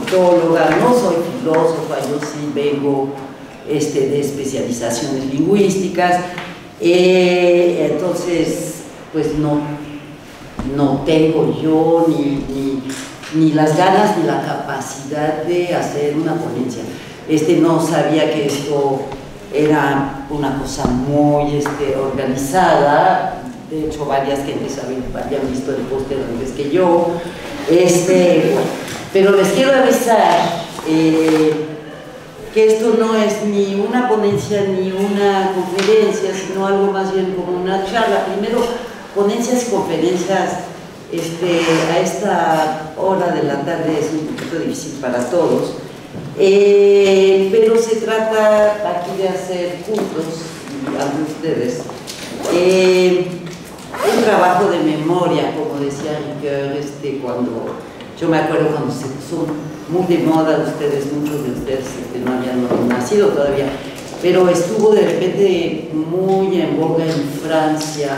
politóloga, no soy filósofa, yo sí vengo de especializaciones lingüísticas, entonces pues no tengo yo ni las ganas ni la capacidad de hacer una ponencia. No sabía que esto era una cosa muy organizada. De hecho, varias gentes habían visto el póster antes que yo. Pero les quiero avisar que esto no es ni una ponencia ni una conferencia, sino algo más bien como una charla. Primero, ponencias y conferencias a esta hora de la tarde es un poquito difícil para todos, pero se trata aquí de hacer juntos, algunos de ustedes, un trabajo de memoria, como decía Ricoeur, cuando yo me acuerdo cuando se puso muy de moda, ustedes, muchos de ustedes no habían nacido todavía, pero estuvo de repente muy en boga en Francia,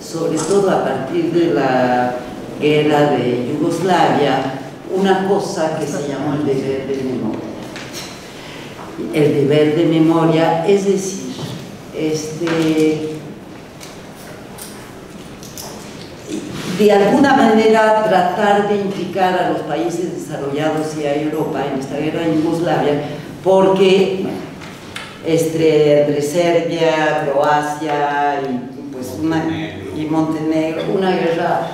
sobre todo a partir de la guerra de Yugoslavia, una cosa que se llamó el deber de memoria. El deber de memoria, es decir, de alguna manera tratar de implicar a los países desarrollados y a Europa en esta guerra de Yugoslavia, porque entre Serbia, Croacia y pues Montenegro, una guerra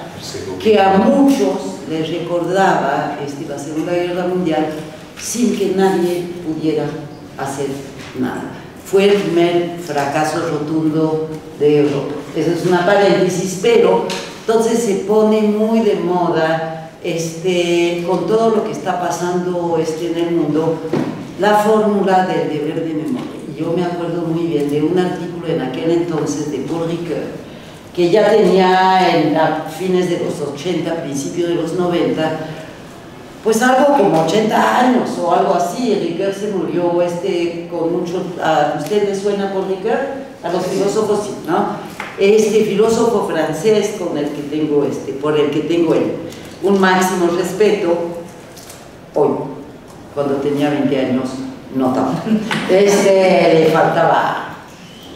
que a muchos les recordaba la Segunda Guerra Mundial sin que nadie pudiera hacer nada. Fue el primer fracaso rotundo de Europa. Esa es una paréntesis, pero entonces se pone muy de moda con todo lo que está pasando en el mundo, la fórmula del deber de memoria. Yo me acuerdo muy bien de un artículo en aquel entonces de Paul Ricoeur, que ya tenía a fines de los 80, principios de los 90, pues algo como 80 años o algo así. Ricoeur se murió con mucho... ¿A usted le suena por Ricoeur? A los filósofos sí, ¿no? Filósofo francés por el que tengo un máximo respeto, hoy, cuando tenía 20 años, no tanto. Le faltaba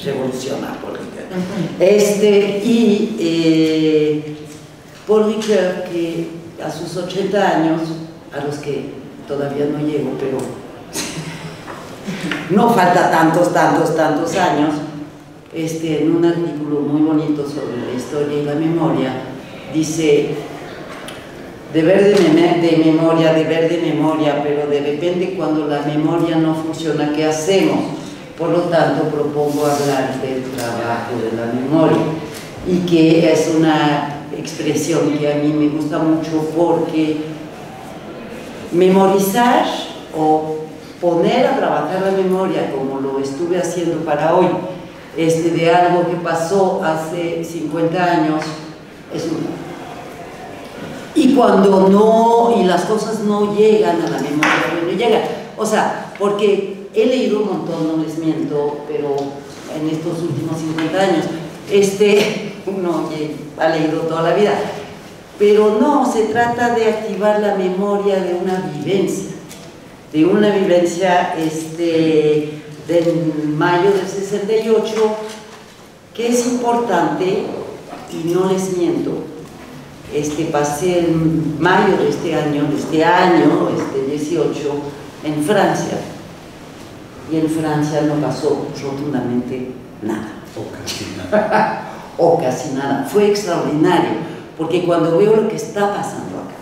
revolucionar por Ricoeur. Paul Ricoeur, que a sus 80 años, a los que todavía no llego, pero no falta tantos años, en un artículo muy bonito sobre la historia y la memoria, dice: deber de memoria, pero de repente cuando la memoria no funciona, ¿qué hacemos? Por lo tanto, propongo hablar del trabajo de la memoria, y que es una expresión que a mí me gusta mucho, porque memorizar o poner a trabajar la memoria, como lo estuve haciendo para hoy, de algo que pasó hace 50 años, es y cuando no, y las cosas no llegan a la memoria, no llegan, o sea, porque he leído un montón, no les miento, pero en estos últimos 50 años, uno ha leído toda la vida, pero no, se trata de activar la memoria de una vivencia, del mayo del 68, que es importante, y no les miento, pasé en mayo de este año 18, en Francia, y en Francia no pasó rotundamente nada. O casi nada. O casi nada. Fue extraordinario, porque cuando veo lo que está pasando acá,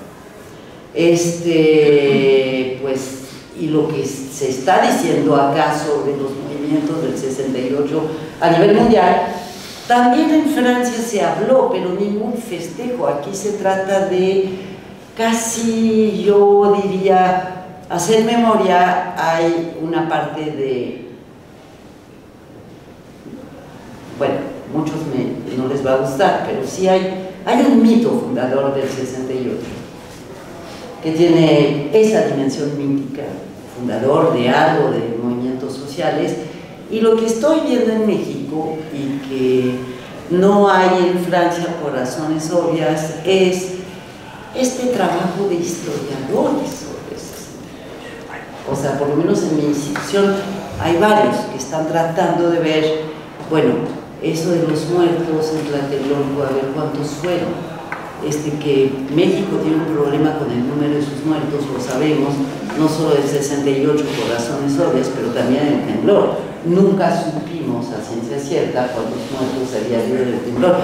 pues, y lo que se está diciendo acá sobre los movimientos del 68 a nivel mundial, también en Francia se habló, pero ningún festejo. Aquí se trata de casi, yo diría, hacer memoria. Hay una parte de... bueno, muchos no les va a gustar, pero sí hay un mito fundador del 68 que tiene esa dimensión mítica, fundador de algo, de movimientos sociales, y lo que estoy viendo en México, y que no hay en Francia por razones obvias, es trabajo de historiadores. o sea, por lo menos en mi institución hay varios que están tratando de ver, bueno, eso de los muertos en Tlatelolco, a ver cuántos fueron. Que México tiene un problema con el número de sus muertos, lo sabemos, no solo de 68 por razones obvias, pero también el temblor. Nunca supimos a ciencia cierta cuántos muertos había habido en el temblor.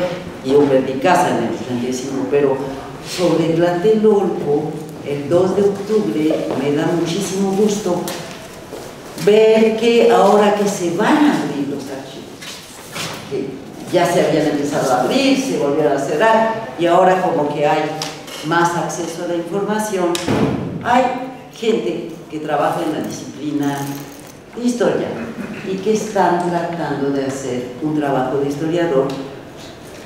Yo perdí casa en el 35, pero sobre Tlatelolco, el 2 de octubre, me da muchísimo gusto ver que ahora que se van a abrir los archivos, que ya se habían empezado a abrir, se volvieron a cerrar, y ahora como que hay más acceso a la información, hay gente que trabaja en la disciplina de historia y que están tratando de hacer un trabajo de historiador,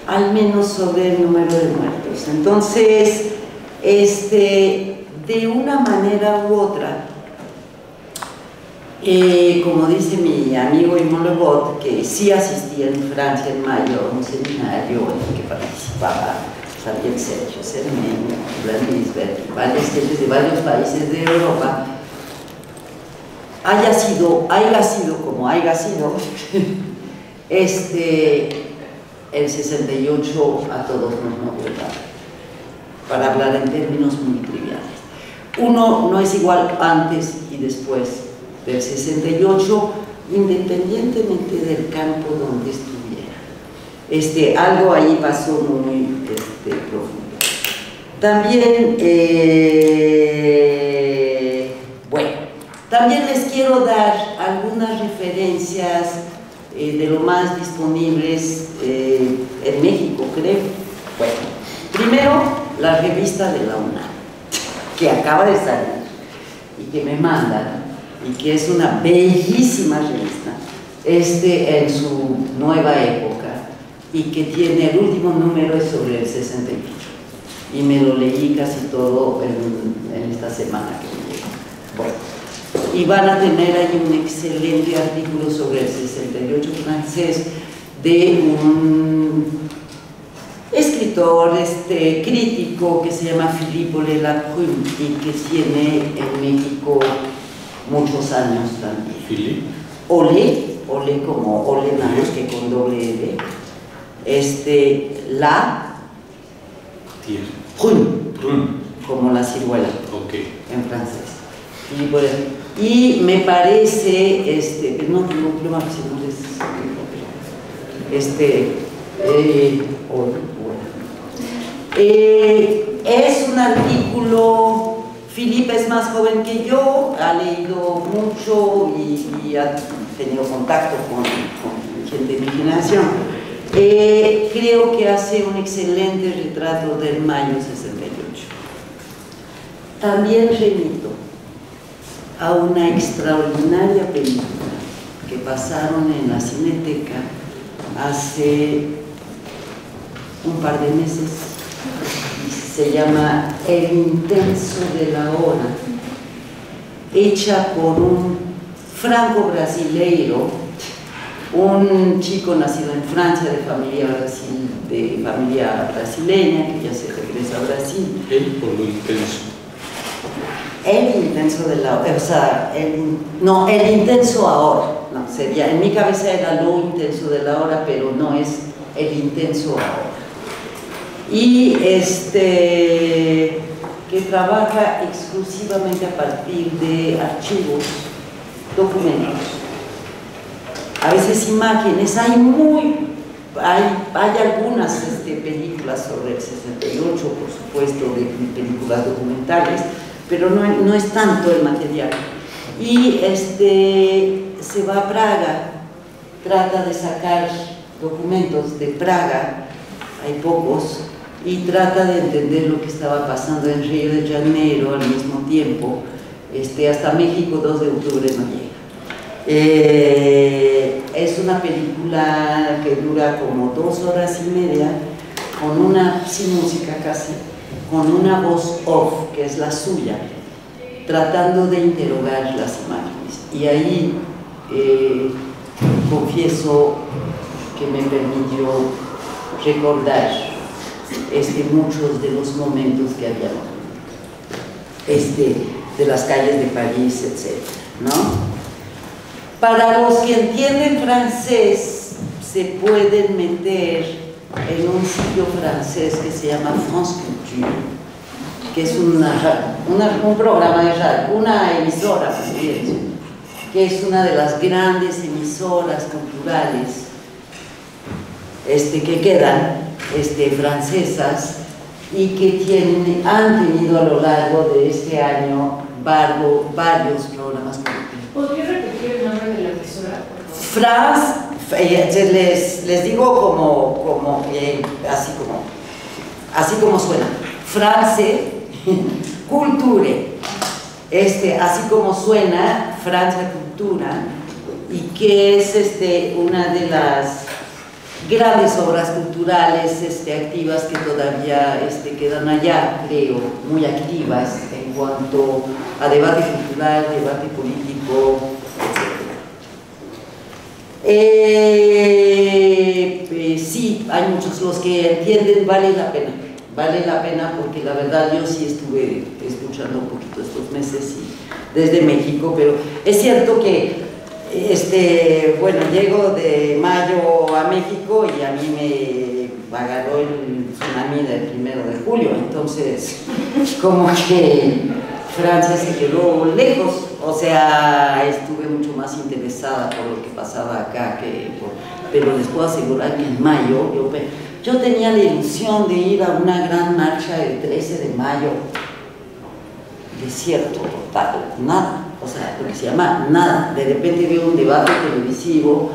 al menos sobre el número de muertos. Entonces, de una manera u otra, como dice mi amigo Immanuel Wallerstein, que sí asistía en Francia en mayo a un seminario en el que participaba también Sergio Vladimir, varios jefes de varios países de Europa, haya sido como haya sido, el 68 a todos nos movió para hablar en términos muy triviales. Uno no es igual antes y después del 68, independientemente del campo donde estuviera. Algo ahí pasó muy profundo. También, también les quiero dar algunas referencias de lo más disponibles en México, creo. Bueno, primero, la revista de la UNAM, que acaba de salir y que me mandan, y que es una bellísima revista en su nueva época, y que tiene el último número es sobre el 68, y me lo leí casi todo en esta semana que me llegó. Bueno, y van a tener ahí un excelente artículo sobre el 68 francés de un escritor crítico que se llama Philippe Lelacrume y que tiene en México muchos años también. ¿Philippe? Ole como Ole Nanos, que con doble L. Prune, como la ciruela, okay, en francés. Y, bueno, y me parece, es un artículo. Philippe es más joven que yo, ha leído mucho y ha tenido contacto con gente de mi generación. Creo que hace un excelente retrato del mayo 68. También remito a una extraordinaria película que pasaron en la Cineteca hace un par de meses. Se llama El Intenso de la Hora, hecha por un franco-brasileiro, un chico nacido en Francia de familia brasileña que ya se regresa a Brasil. Él por lo intenso. El intenso de la hora, o sea, el intenso ahora, no, sería, en mi cabeza era lo intenso de la hora, pero no es el intenso ahora. Y que trabaja exclusivamente a partir de archivos, documentos, a veces imágenes. Hay algunas películas sobre el 68, por supuesto, de películas documentales, pero no es tanto el material. Y se va a Praga, trata de sacar documentos de Praga, hay pocos, y trata de entender lo que estaba pasando en Río de Janeiro al mismo tiempo. Hasta México 2 de octubre no llega. Es una película que dura como 2 horas y media, con una, sin música casi, con una voz off, que es la suya, tratando de interrogar las imágenes. Y ahí confieso que me permitió recordar muchos de los momentos que había. de las calles de París, etc., ¿no? Para los que entienden francés, se pueden meter en un sitio francés que se llama France Culture, que es un programa de radio, una emisora, que es una de las grandes emisoras culturales que quedan francesas y que han tenido a lo largo de este año varios programas. ¿Podría repetir el nombre de la emisora? France, les digo así como suena, France Culture, así como suena, Francia Cultura, y que es una de las grandes obras culturales activas que todavía quedan allá, creo, muy activas en cuanto a debate cultural, debate político, etc. Sí, hay muchos los que entienden, vale la pena porque la verdad yo sí estuve escuchando un poquito estos meses y desde México, pero es cierto que bueno, llego de mayo a México y a mí me agarró el tsunami del 1 de julio, entonces como que Francia se quedó lejos, o sea, estuve mucho más interesada por lo que pasaba acá que pero les puedo asegurar que en mayo yo tenía la ilusión de ir a una gran marcha el 13 de mayo, desierto total, nada. O sea, lo que se llama nada. De repente veo un debate televisivo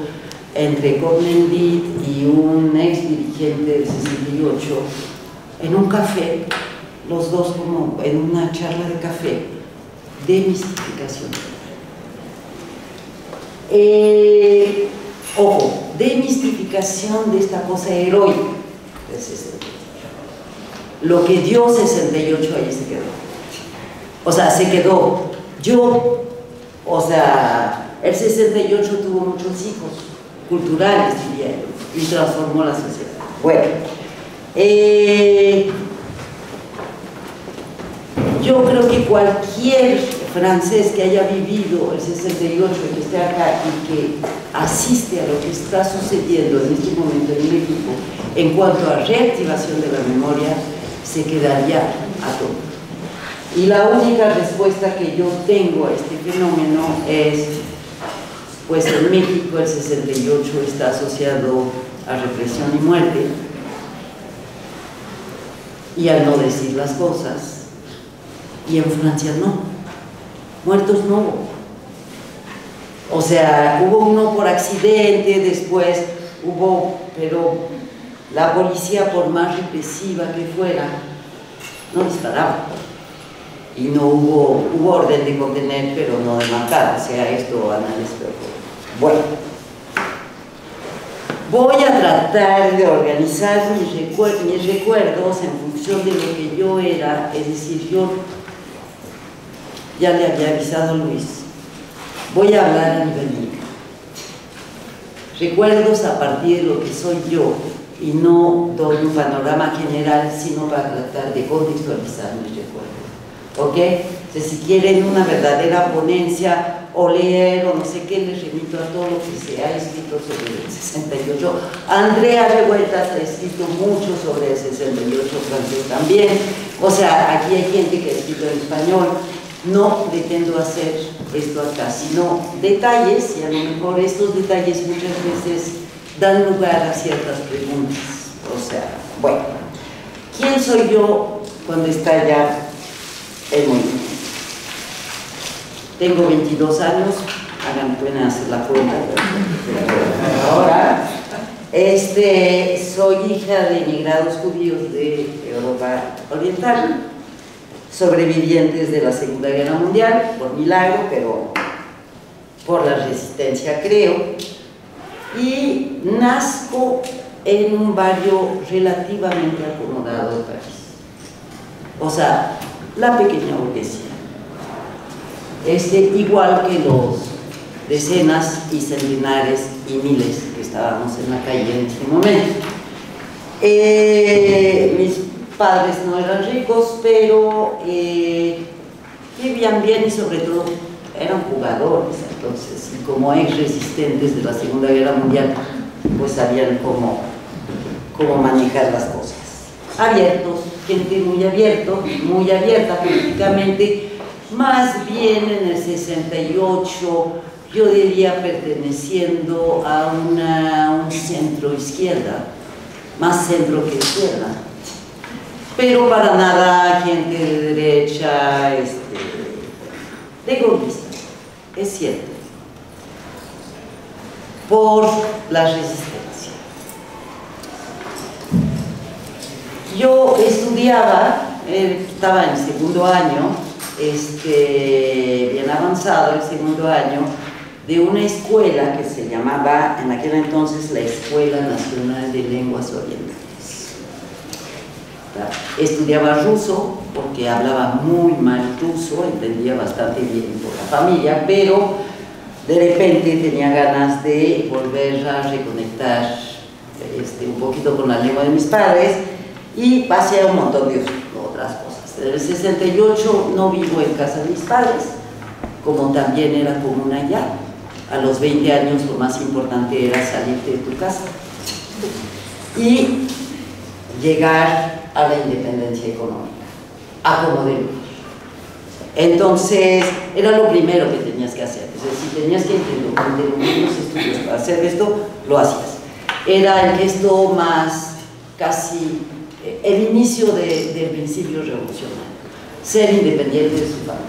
entre Cohn-Bendit y un ex dirigente del 68 en un café, los dos como en una charla de café de mistificación. Ojo, de mistificación de esta cosa heroica del 68. Lo que dio 68 ahí se quedó. O sea, se quedó. El 68 tuvo muchos hijos culturales, diría yo, y transformó la sociedad. Bueno, yo creo que cualquier francés que haya vivido el 68 y que esté acá y que asiste a lo que está sucediendo en este momento en México, en cuanto a reactivación de la memoria, se quedaría atónito. Y la única respuesta que yo tengo a este fenómeno es, pues en México el 68 está asociado a represión y muerte, y al no decir las cosas, y en Francia no, muertos no hubo. O sea, hubo uno por accidente, después hubo, pero la policía, por más represiva que fuera, no disparaba. Y no hubo orden de contener, pero no de matar, o sea, esto analista. Bueno, voy a tratar de organizar mis recuerdos en función de lo que yo era, es decir, yo ya le había avisado a Luis, voy a hablar a nivel micro. Recuerdos a partir de lo que soy yo, y no doy un panorama general, sino para tratar de contextualizar mis recuerdos. ¿Ok? Entonces, si quieren una verdadera ponencia o leer o no sé qué, les remito a todo lo que se ha escrito sobre el 68. Andrea Revueltas ha escrito mucho sobre el 68 francés también. O sea, aquí hay gente que ha escrito en español. No pretendo hacer esto acá, sino detalles, y a lo mejor estos detalles muchas veces dan lugar a ciertas preguntas. O sea, bueno, ¿quién soy yo cuando está ya? Tengo 22 años, pueden hacer la cuenta. Ahora, soy hija de inmigrados judíos de Europa Oriental, sobrevivientes de la Segunda Guerra Mundial, por milagro, pero por la resistencia, creo, y nazco en un barrio relativamente acomodado de París. O sea, la pequeña burguesía, igual que los decenas y centenares y miles que estábamos en la calle en ese momento. Mis padres no eran ricos, pero vivían bien y sobre todo eran jugadores, entonces, y como ex resistentes de la Segunda Guerra Mundial, pues sabían cómo manejar las cosas. Abiertos, gente muy abierta, políticamente, más bien en el 68, yo diría perteneciendo a un centro izquierda, más centro que izquierda, pero para nada gente de derecha, de golpista, es cierto, por la resistencia. Yo estudiaba, estaba en segundo año, bien avanzado el segundo año, de una escuela que se llamaba en aquel entonces la Escuela Nacional de Lenguas Orientales. Estudiaba ruso porque hablaba muy mal ruso, entendía bastante bien por la familia, pero de repente tenía ganas de volver a reconectar un poquito con la lengua de mis padres y pasé a un montón de otras cosas. En el 68 no vivo en casa de mis padres, como también era común allá. A los 20 años lo más importante era salirte de tu casa y llegar a la independencia económica, a como de lugar. Entonces, era lo primero que tenías que hacer. Es decir, tenías que interrumpir los estudios para hacer esto, lo hacías. Era el gesto más, casi, el inicio del principio revolucionario. Ser independiente de su familia.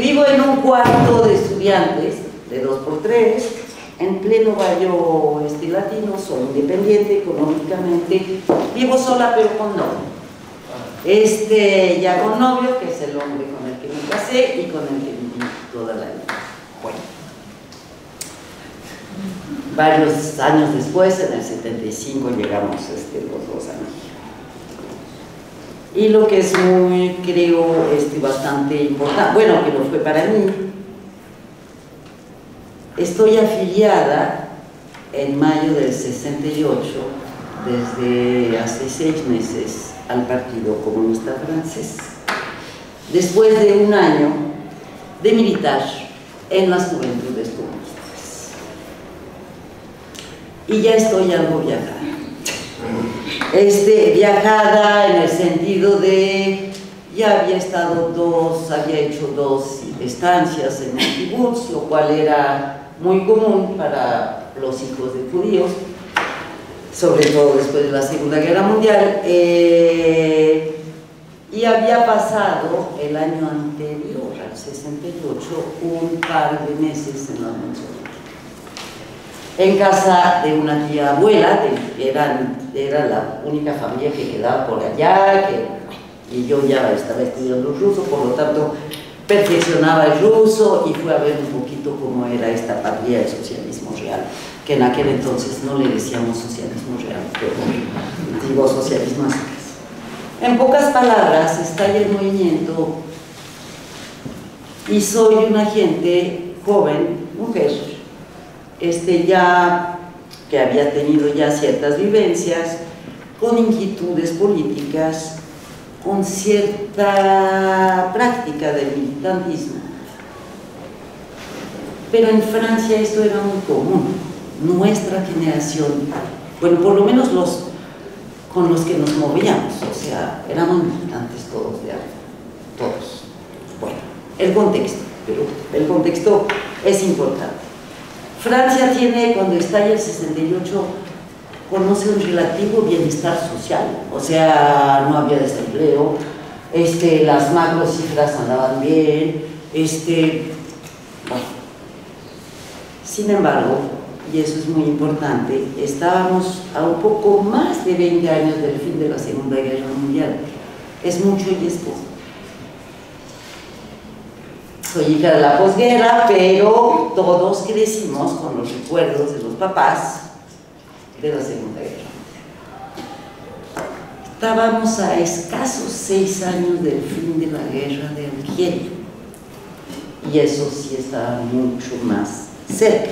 Vivo en un cuarto de estudiantes, de 2×3, en pleno barrio latino, soy independiente económicamente, vivo sola pero con novio. Ya con novio, que es el hombre con el que me casé y con el que viví toda la vida. Bueno. Varios años después, en el 75, llegamos los dos a México. Y lo que es muy, creo, bastante importante, bueno, que no fue para mí, estoy afiliada en mayo del 68, desde hace 6 meses, al Partido Comunista Francés, después de un año de militar en las juventudes comunistas. Y ya estoy algo viajada. Viajada en el sentido de ya había hecho 2 estancias en el kibbutz, lo cual era muy común para los hijos de judíos, sobre todo después de la Segunda Guerra Mundial, y había pasado el año anterior, al 68, un par de meses en la Unión Soviética, en casa de una tía abuela, era la única familia que quedaba por allá, y yo ya estaba estudiando ruso, por lo tanto perfeccionaba el ruso y fui a ver un poquito cómo era esta partida del socialismo real, que en aquel entonces no le decíamos socialismo real, pero digo socialismo así. En pocas palabras, estalla el movimiento y soy una gente joven, mujer, ya que había tenido ya ciertas vivencias, con inquietudes políticas, con cierta práctica del militantismo. Pero en Francia esto era muy común. Nuestra generación, bueno, por lo menos los con los que nos movíamos, éramos militantes todos de algo, todos. Bueno, el contexto, pero el contexto es importante. Francia tiene, cuando estalla el 68, conoce un relativo bienestar social, no había desempleo, las macro cifras andaban bien, bueno. Sin embargo, y eso es muy importante, estábamos a un poco más de 20 años del fin de la Segunda Guerra Mundial. Es mucho y es poco. Soy hija de la posguerra, pero todos crecimos con los recuerdos de los papás de la Segunda Guerra. Estábamos a escasos 6 años del fin de la guerra de Argelia, y eso sí estaba mucho más cerca.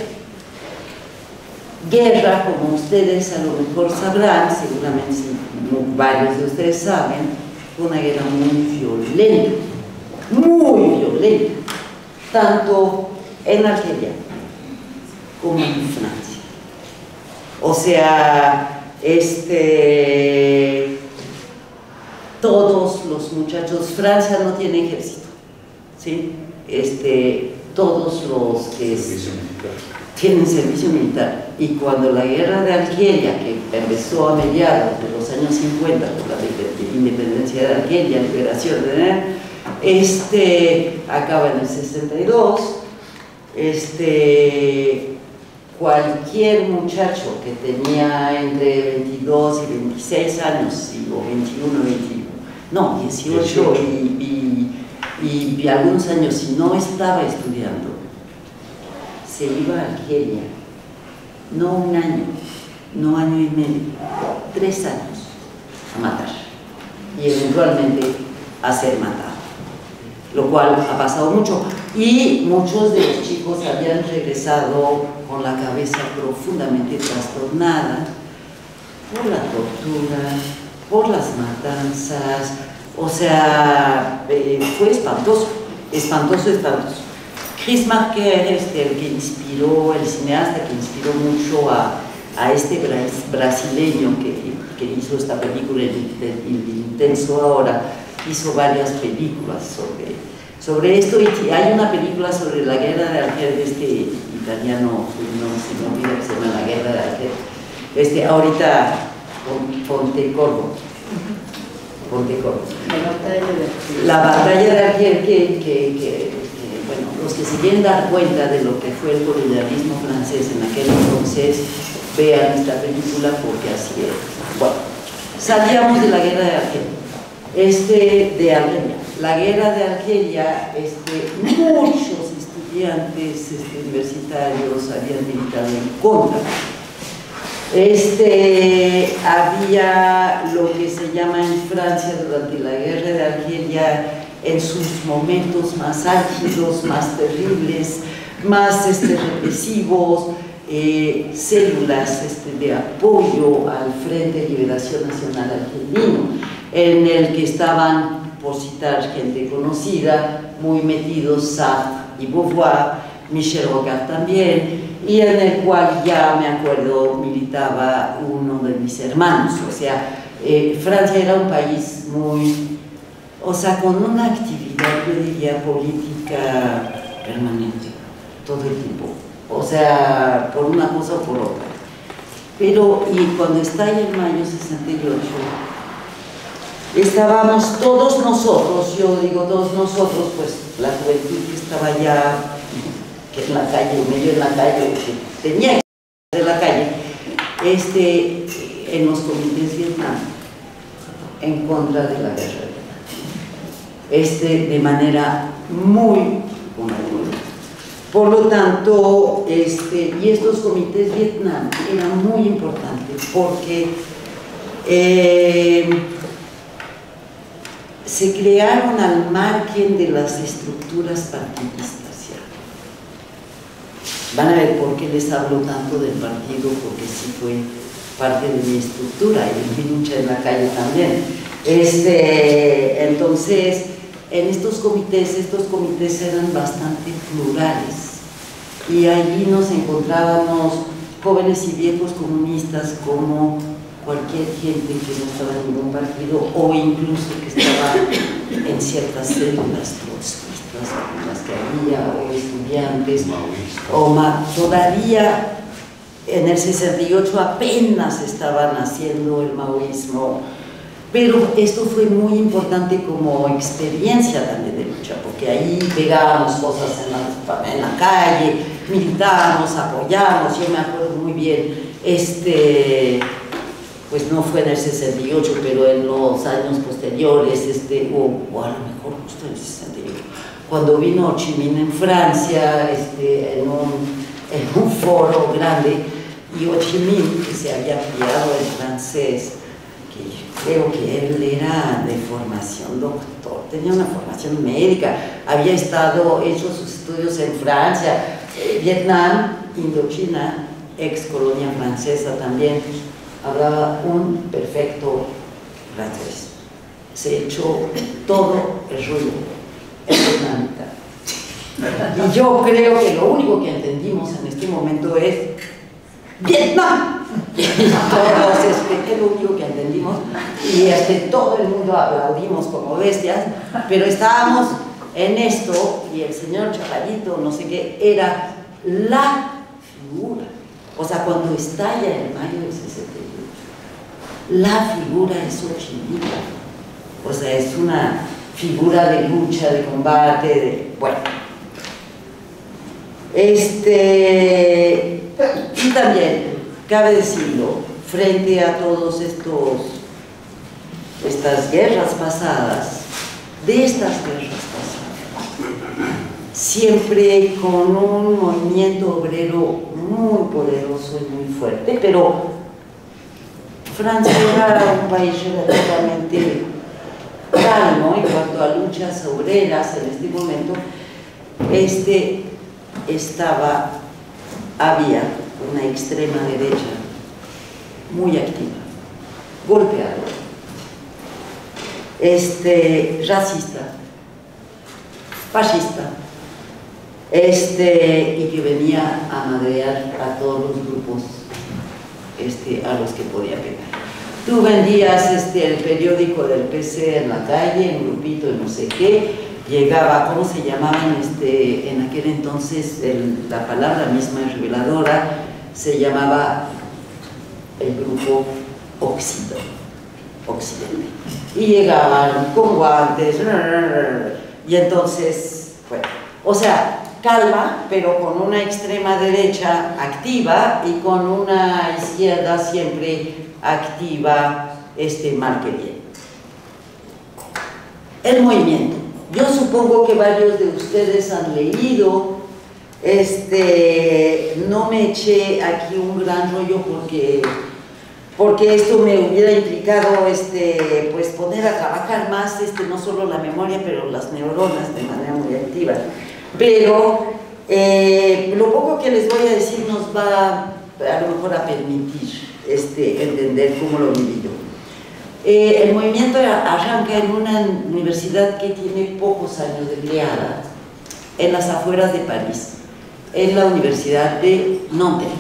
Guerra, como ustedes a lo mejor sabrán, seguramente varios de ustedes saben, fue una guerra muy violenta, tanto en Argelia como en Francia. O sea, todos los muchachos, Francia no tiene ejército, ¿sí? Todos los que tienen servicio militar, y cuando la guerra de Argelia, que empezó a mediados de los años 50 con la independencia de Argelia, liberación de acaba en el 62, cualquier muchacho que tenía entre 22 y 26 años, o 18 y algunos años, si no estaba estudiando, se iba a Argelia, no un año, no año y medio, 3 años a matar, y eventualmente a ser matado, lo cual ha pasado mucho. Y muchos de los chicos habían regresado con la cabeza profundamente trastornada por la tortura, por las matanzas, o sea, fue espantoso, espantoso. Chris Marker, el que inspiró, el cineasta que inspiró mucho a este brasileño que hizo esta película, el Intenso Ahora, hizo varias películas sobre esto, y hay una película sobre la guerra de Argelia, italiano, no se me olvida que se llama La Guerra de Argelia. Ahorita Pontecorvo. La batalla de Argelia, bueno, los que se quieren dar cuenta de lo que fue el colonialismo francés en aquel entonces, vean esta película, porque así es. Bueno, salíamos de la guerra de Argelia, la guerra de Argelia, muchos estudiantes universitarios habían militado en contra. Había lo que se llama en Francia durante la guerra de Argelia, en sus momentos más álgidos, más terribles, más represivos, células de apoyo al Frente de Liberación Nacional Argelino, en el que estaban, por citar gente conocida, muy metidos Sartre y Beauvoir, Michel Rocard también, y en el cual, ya me acuerdo, militaba uno de mis hermanos. O sea, Francia era un país muy, con una actividad, yo diría, política permanente, todo el tiempo, por una cosa o por otra. Pero, y cuando estalla en mayo 68, estábamos todos nosotros, yo digo todos nosotros, pues la juventud que estaba allá, en la calle, medio en la calle, que tenía que estar en la calle, en los comités Vietnam, en contra de la guerra, de manera muy común. Por lo tanto, y estos comités Vietnam eran muy importantes, porque se crearon al margen de las estructuras partidistas. Van a ver por qué les hablo tanto del partido, porque sí fue parte de mi estructura y mi lucha en la calle también. Entonces, en estos comités eran bastante plurales, y allí nos encontrábamos jóvenes y viejos comunistas, como cualquier gente que no estaba en ningún partido, o incluso que estaba en ciertas células trotskistas, como las que había, o estudiantes, todavía en el 68 apenas estaban haciendo el maoísmo, pero esto fue muy importante como experiencia también de lucha, porque ahí pegábamos cosas en la calle, militábamos, apoyábamos. Yo me acuerdo muy bien, pues no fue en el 68, pero en los años posteriores, o a lo mejor justo en el 68, cuando vino Ho Chi Minh en Francia, en un foro grande, y Ho Chi Minh, que se había criado en francés, que creo que él era de formación doctor, tenía una formación médica, había hecho sus estudios en Francia, Vietnam, Indochina, ex colonia francesa también, hablaba un perfecto francés. se echó todo el ruido en Vietnam. Y yo creo que lo único que entendimos en este momento es ¡Vietnam! Todos, es lo único que entendimos, y todo el mundo aplaudimos como bestias, pero estábamos en esto, y el señor Chavallito, no sé qué, era la figura. O sea, cuando estalla el mayo del 68, la figura es Ho Chi Minh. O sea, es una figura de lucha, de combate, de... bueno. Y también, cabe decirlo, frente a todos estas guerras pasadas, siempre con un movimiento obrero muy poderoso y muy fuerte, pero Francia era un país relativamente calmo en cuanto a luchas obreras en este momento. Había una extrema derecha muy activa, golpeadora, racista, fascista, y que venía a madrear a todos los grupos a los que podía pegar. Tú vendías el periódico del PC en la calle, un grupito de no sé qué. Llegaba, ¿cómo se llamaban? En aquel entonces la palabra misma es reveladora, se llamaba el grupo Occidente. Y llegaban con guantes, y entonces, bueno, o sea, calma, pero con una extrema derecha activa y con una izquierda siempre activa, mal que bien. El movimiento. Yo supongo que varios de ustedes han leído, no me eché aquí un gran rollo porque esto me hubiera implicado pues poner a trabajar más no solo la memoria, pero las neuronas de manera muy activa. Pero lo poco que les voy a decir nos va a lo mejor a permitir entender cómo lo viví yo. El movimiento arranca en una universidad que tiene pocos años de creada, en las afueras de París, en la Universidad de Nanterre.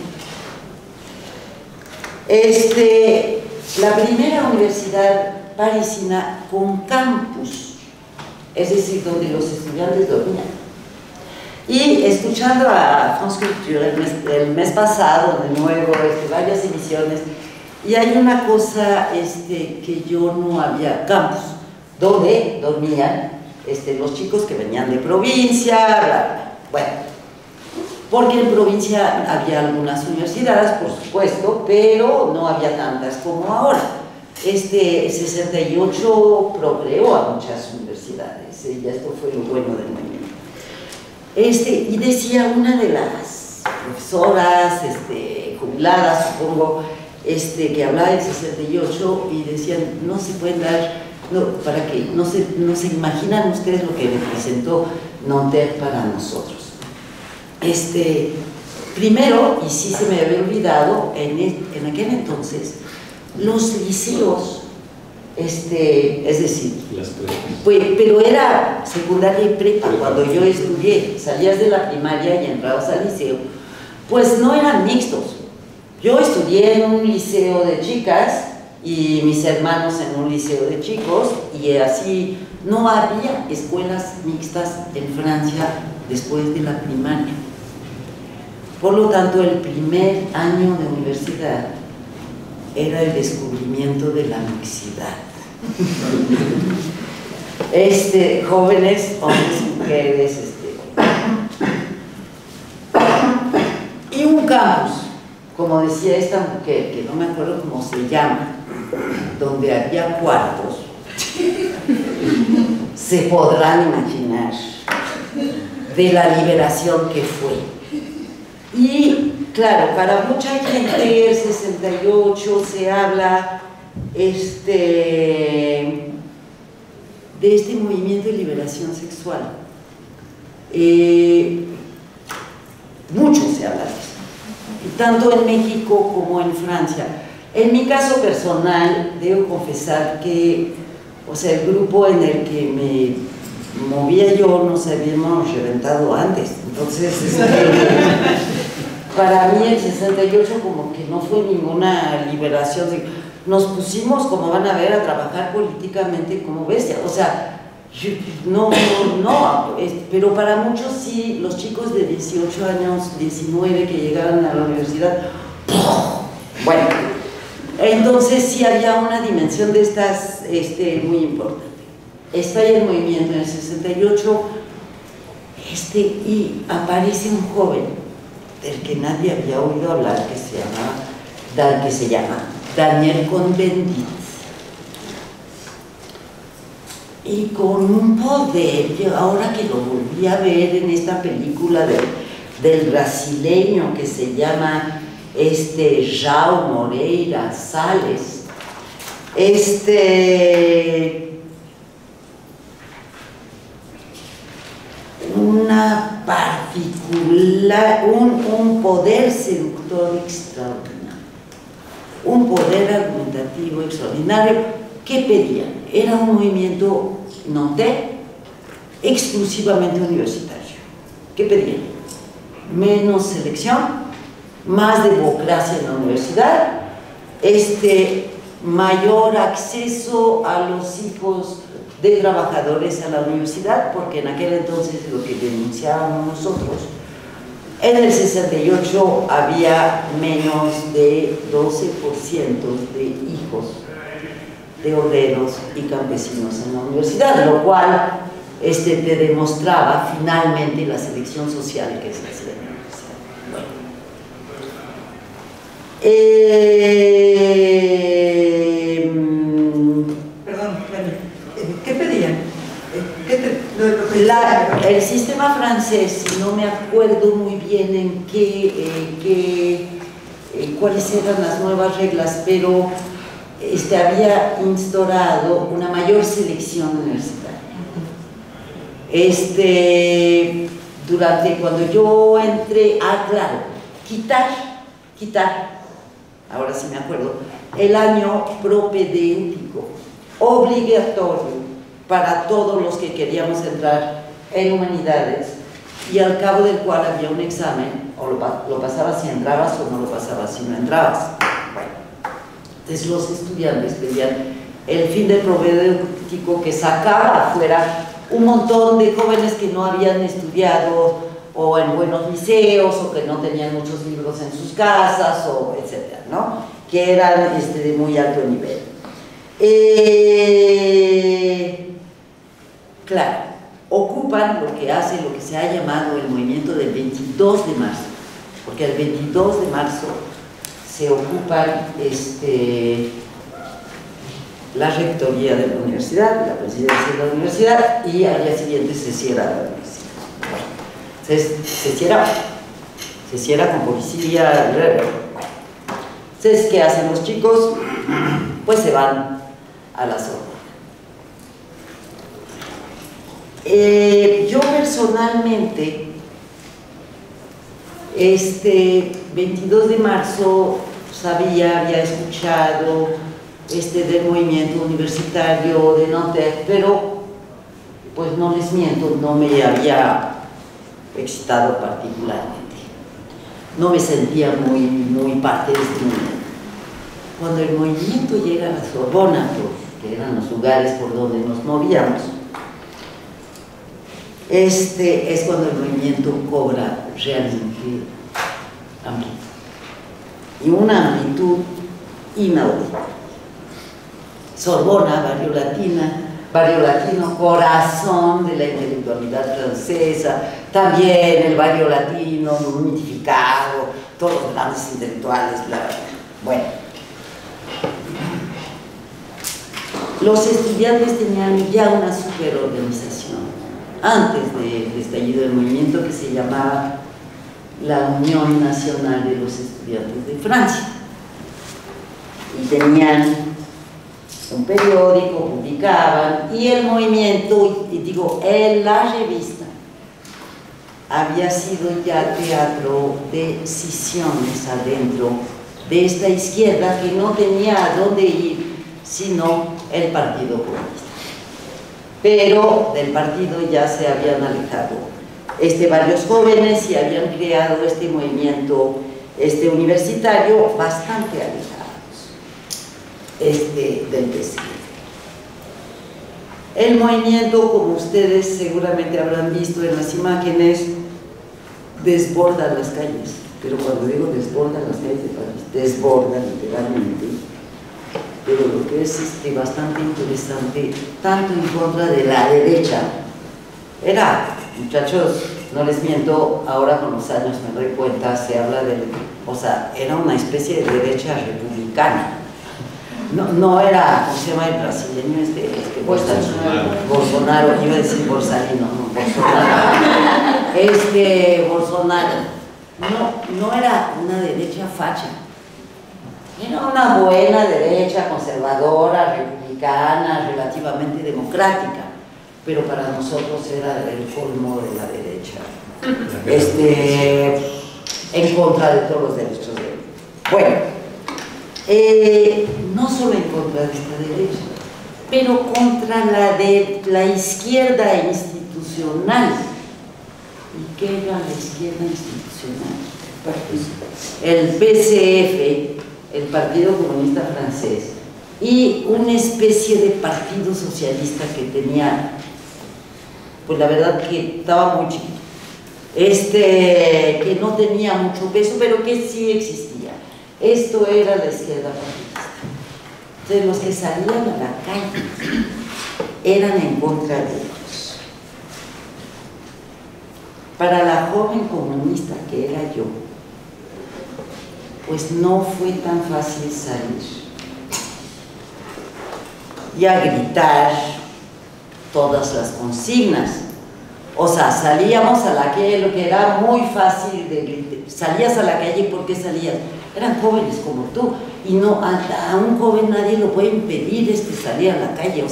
La primera universidad parisina con campus, es decir, donde los estudiantes dormían. Y escuchando a France Culture el mes pasado, de nuevo, varias emisiones, y hay una cosa que yo no había, campus, donde dormían los chicos que venían de provincia, bueno, porque en provincia había algunas universidades, por supuesto, pero no había tantas como ahora. 68 procreó a muchas universidades, y esto fue lo bueno del movimiento. Y decía una de las profesoras, jubiladas, supongo, que hablaba en 68 y decían, no se pueden dar, no se imaginan ustedes lo que representó Nanterre para nosotros. Primero, y sí se me había olvidado, en aquel entonces, los liceos, es decir, pero era secundaria y prepa, cuando yo estudié, salías de la primaria y entrabas al liceo, pues no eran mixtos. Yo estudié en un liceo de chicas y mis hermanos en un liceo de chicos, y así no había escuelas mixtas en Francia después de la primaria. Por lo tanto, el primer año de universidad era el descubrimiento de la mixidad. Jóvenes, hombres, mujeres, y un campus. Como decía esta mujer, que no me acuerdo cómo se llama, donde había cuartos, se podrán imaginar de la liberación que fue. Y claro, para mucha gente el 68 se habla de este movimiento de liberación sexual. Mucho se habla de eso, tanto en México como en Francia. En mi caso personal, debo confesar que O sea, el grupo en el que me movía yo nos habíamos reventado antes. Entonces, para mí el 68 como que no fue ninguna liberación. Nos pusimos, como van a ver, a trabajar políticamente como bestia. O sea, no, pero para muchos sí, los chicos de 18 años, 19 que llegaron a la universidad, ¡pum! Bueno, entonces sí había una dimensión de estas muy importante. Está el movimiento en el 68 y aparece un joven del que nadie había oído hablar, que se llama Daniel Cohn-Bendit, y con un poder. Yo ahora que lo volví a ver en esta película del brasileño que se llama João Moreira Salles, una particular, un poder seductor extraordinario, un poder argumentativo extraordinario. ¿Qué pedían? Era un movimiento, noté, exclusivamente universitario. ¿Qué pedían? Menos selección, más democracia en la universidad, mayor acceso a los hijos de trabajadores a la universidad, porque en aquel entonces lo que denunciábamos nosotros. En el 68 había menos de 12% de hijos de obreros y campesinos en la universidad, lo cual te demostraba finalmente la selección social que se hacía en la universidad. Bueno. Perdón, ¿qué pedían? El sistema francés, no me acuerdo muy bien en cuáles eran las nuevas reglas, pero había instaurado una mayor selección universitaria. Cuando yo entré, quitar, ahora sí me acuerdo, el año propedéutico obligatorio para todos los que queríamos entrar en humanidades, y al cabo del cual había un examen, o lo pasabas si entrabas o no lo pasabas si no entrabas. Bueno, entonces los estudiantes pedían el fin del propedéutico, que sacaba afuera un montón de jóvenes que no habían estudiado o en buenos liceos, o que no tenían muchos libros en sus casas, o etcétera, ¿no? Que eran de muy alto nivel. Claro, ocupan lo que hace lo que se ha llamado el movimiento del 22 de marzo, porque el 22 de marzo se ocupan la rectoría de la universidad, la presidencia de la universidad, y al día siguiente se cierra la universidad. Bueno, se cierra con policía. Entonces, ¿qué hacen los chicos? Pues se van a la Sorbona. Yo personalmente, 22 de marzo había escuchado del movimiento universitario de Nanterre, pero pues no les miento, no me había excitado particularmente, no me sentía muy parte de este movimiento. Cuando el movimiento llega a la Sorbona, que eran los lugares por donde nos movíamos, es cuando el movimiento cobra realmente amplitud, y una amplitud inaudita. Sorbona, barrio latino, corazón de la intelectualidad francesa, también el barrio latino mitificado, todos los grandes intelectuales, bla, bla. Bueno, los estudiantes tenían ya una superorganización antes del estallido del movimiento, que se llamaba la Unión Nacional de los Estudiantes de Francia, y tenían un periódico, publicaban, y el movimiento, la revista había sido ya teatro de decisiones adentro de esta izquierda que no tenía a dónde ir sino el Partido Comunista. pero del partido ya se habían alejado varios jóvenes y habían creado movimiento universitario bastante alejados del PC. El movimiento, como ustedes seguramente habrán visto en las imágenes, desborda las calles, pero cuando digo desborda las calles de París, desborda literalmente. Pero lo que es bastante interesante, tanto en contra de la derecha, era, muchachos, no les miento, ahora con los años me doy cuenta, se habla de, era una especie de derecha republicana. No, no era, ¿cómo se llama el brasileño? Bolsonaro, iba a decir Borsalino, no, Bolsonaro. Bolsonaro. No, no era una derecha facha. Era una buena derecha conservadora, republicana, relativamente democrática, pero para nosotros era el colmo de la derecha, en contra de todos los derechos de él. Bueno, no solo en contra de esta derecha, pero contra la de la izquierda institucional. ¿Y qué era la izquierda institucional? El PCF, el Partido Comunista Francés, y una especie de partido socialista que tenía, pues la verdad que estaba muy chiquito, que no tenía mucho peso, pero que sí existía. Esto era la izquierda partidista. Entonces los que salían a la calle eran en contra de ellos. Para la joven comunista que era yo, pues no fue tan fácil salir y a gritar todas las consignas. Salíamos a la calle, lo que era muy fácil de gritar. Salías a la calle, ¿por qué salías? Eran jóvenes como tú, y no, a un joven nadie lo puede impedir salir a la calle.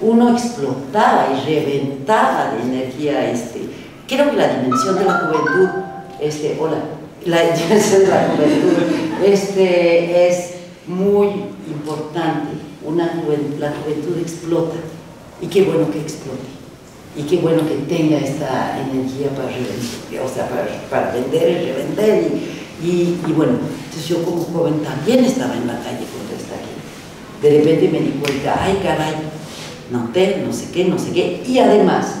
Uno explotaba y reventaba de energía. Creo que la dimensión de la juventud, la dimensión de la juventud es muy importante. La juventud explota, y qué bueno que explote, y qué bueno que tenga esta energía para reventar, para vender y revender, y bueno, entonces yo como joven también estaba en la calle cuando estaba aquí. De repente me di cuenta, ay caray, Nanterre, no sé qué, y además,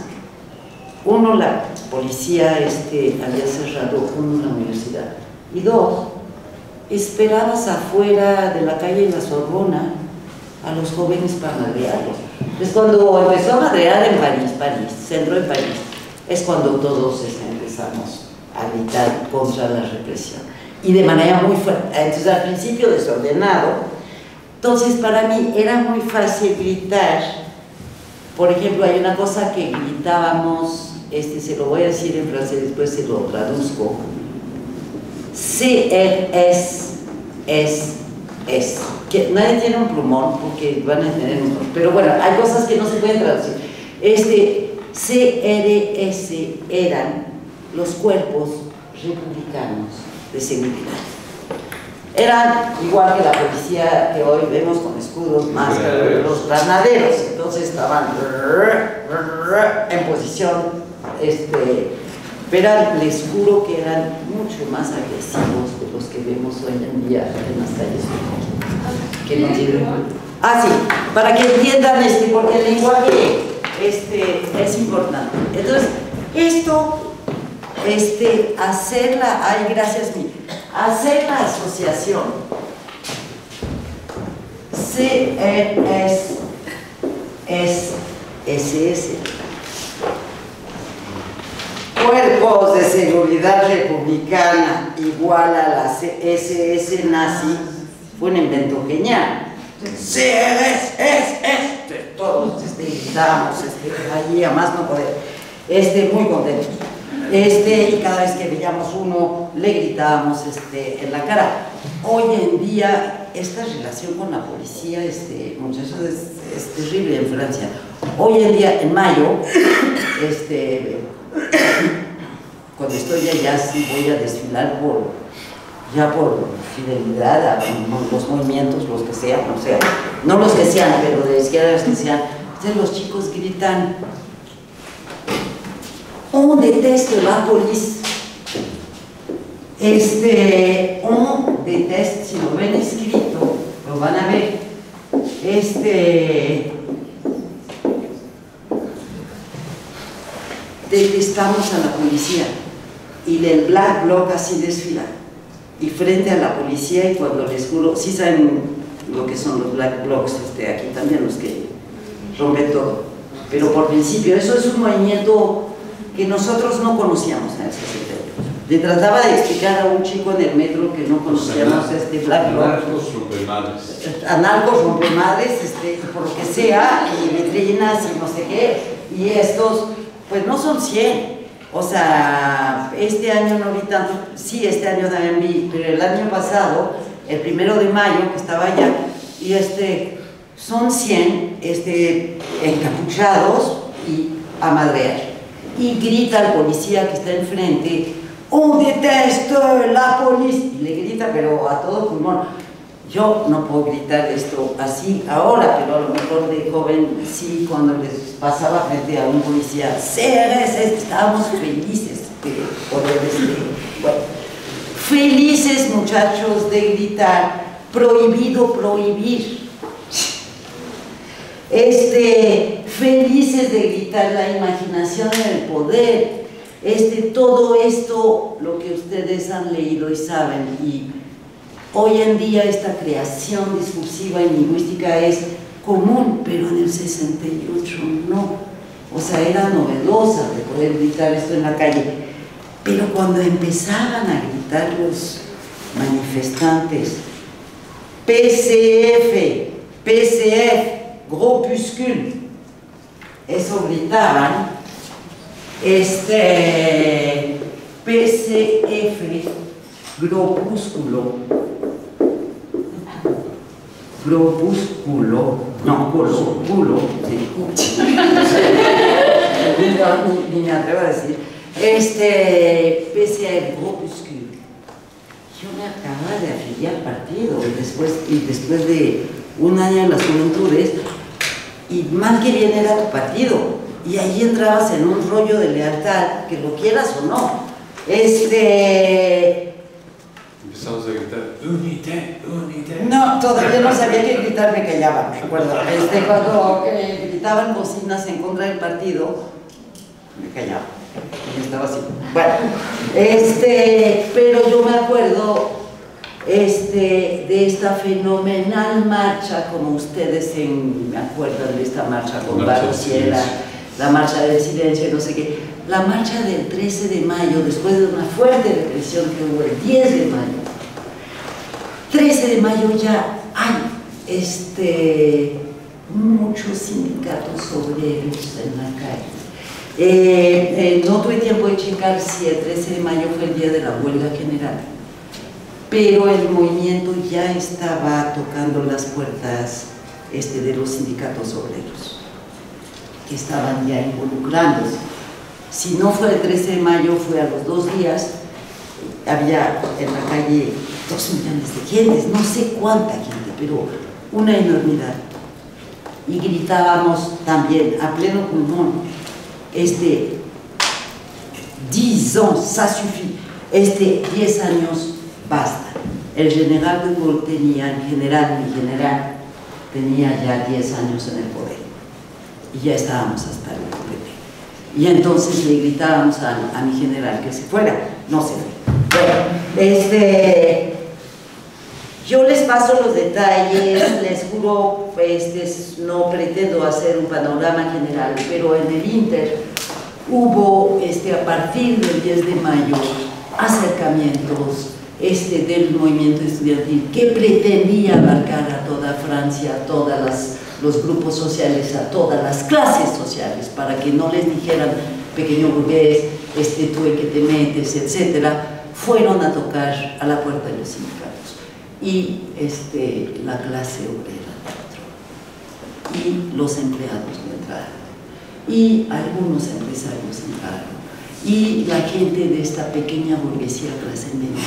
la policía había cerrado, la universidad, y dos, esperabas afuera de la calle en la Sorbona a los jóvenes para madrearlos. Entonces cuando empezó a madrear en París, centro de París, es cuando todos empezamos a gritar contra la represión, y de manera muy fuerte. Entonces al principio desordenado, entonces para mí era muy fácil gritar. Por ejemplo, hay una cosa que gritábamos, se lo voy a decir en francés, después se lo traduzco: CRS. Que nadie tiene un plumón porque van a tener un, pero bueno, hay cosas que no se pueden traducir. CRS eran los cuerpos republicanos de seguridad. Eran igual que la policía que hoy vemos con escudos, máscaras, los granaderos. Entonces estaban en posición, pero les juro que eran mucho más agresivos de los que vemos hoy en día en las calles. Que no tienen. Sí, para que entiendan, porque el lenguaje es importante. Entonces, hacer la asociación CRS, cuerpos de seguridad republicana, igual a la SS nazi, fue un invento genial. CRS, todos gritamos, allí a más no poder, muy contentos, y cada vez que veíamos uno le gritábamos en la cara. Hoy en día esta relación con la policía, muchachos, es terrible en Francia. Hoy en día, en mayo, cuando estoy allá, sí voy a desfilar por fidelidad a los movimientos, los que sean, no los que sean, pero de izquierda, los que sean, Entonces los chicos gritan: on déteste la police. On déteste, si lo ven escrito, lo van a ver. Detestamos a la policía. Y el Black Block así desfila. Y frente a la policía, y cuando les juro, sí saben lo que son los Black Blocks, aquí también los que rompen todo. Pero por principio, eso es un movimiento que nosotros no conocíamos en el 68. Le trataba de explicar a un chico en el metro que no conocíamos Black Block. Anarcos rompemadres. Anarcos rompemadres, por lo que sea, y letrinas y no sé qué. Y estos, pues no son 100. O sea, este año no vi tanto, sí, este año también vi, pero el año pasado, el 1 de mayo, que estaba allá, y son 100 encapuchados y a madrear. Y grita al policía que está enfrente: ¡on déteste la police! Y le grita, pero a todo pulmón. Yo no puedo gritar esto así ahora, pero a lo mejor de joven sí, cuando les pasaba frente a un policía CRS, estábamos felices de poder bueno, felices muchachos de gritar: prohibido prohibir, felices de gritar la imaginación en el poder, todo esto, lo que ustedes han leído y saben. Y hoy en día esta creación discursiva y lingüística es común, pero en el 68 no. O sea, era novedosa de poder gritar esto en la calle. Pero cuando empezaban a gritar los manifestantes PCF, PCF, Groupuscule, eso gritaban, PCF, Groupúsculo, Groupúsculo, no, Corpúsculo, sí. Ni me atrevo a decir, PCF, Groupúsculo. Yo me acababa de afiliar al partido y después de un año en las juventudes, y mal que bien era tu partido, y ahí entrabas en un rollo de lealtad, que lo quieras o no. Empezamos a gritar: unité, unité. No, todavía no sabía qué gritar, me callaba, me acuerdo. Cuando gritaban bocinas en contra del partido, me callaba. Y estaba así. Bueno, pero yo me acuerdo de esta fenomenal marcha, como ustedes me acuerdan de esta marcha con Barrosiera, la marcha del silencio, no sé qué, la marcha del 13 de mayo, después de una fuerte represión que hubo el 10 de mayo. 13 de mayo ya hay muchos sindicatos obreros en la calle. No tuve tiempo de checar si el 13 de mayo fue el día de la huelga general, pero el movimiento ya estaba tocando las puertas de los sindicatos obreros, que estaban ya involucrándose. Si no fue el 13 de mayo, fue a los 2 días. Había en la calle 2 millones de gentes, no sé cuánta gente, pero una enormidad. Y gritábamos también a pleno pulmón: disons, ça suffit, 10 años, basta. El general de Gaulle tenía, mi general, tenía ya 10 años en el poder, y ya estábamos hasta el copete. Y entonces le gritábamos a mi general que se fuera. No se fue. Bueno, yo les paso los detalles, les juro, no pretendo hacer un panorama general, pero en el ínter hubo, a partir del 10 de mayo, acercamientos del movimiento estudiantil, que pretendía abarcar a toda Francia, a todos los grupos sociales, a todas las clases sociales, para que no les dijeran pequeño burgués, tú en que te metes, etcétera. Fueron a tocar a la puerta de los sindicatos. Y la clase obrera entró, y los empleados entraron, y algunos empresarios entraron, y la gente de esta pequeña burguesía clase media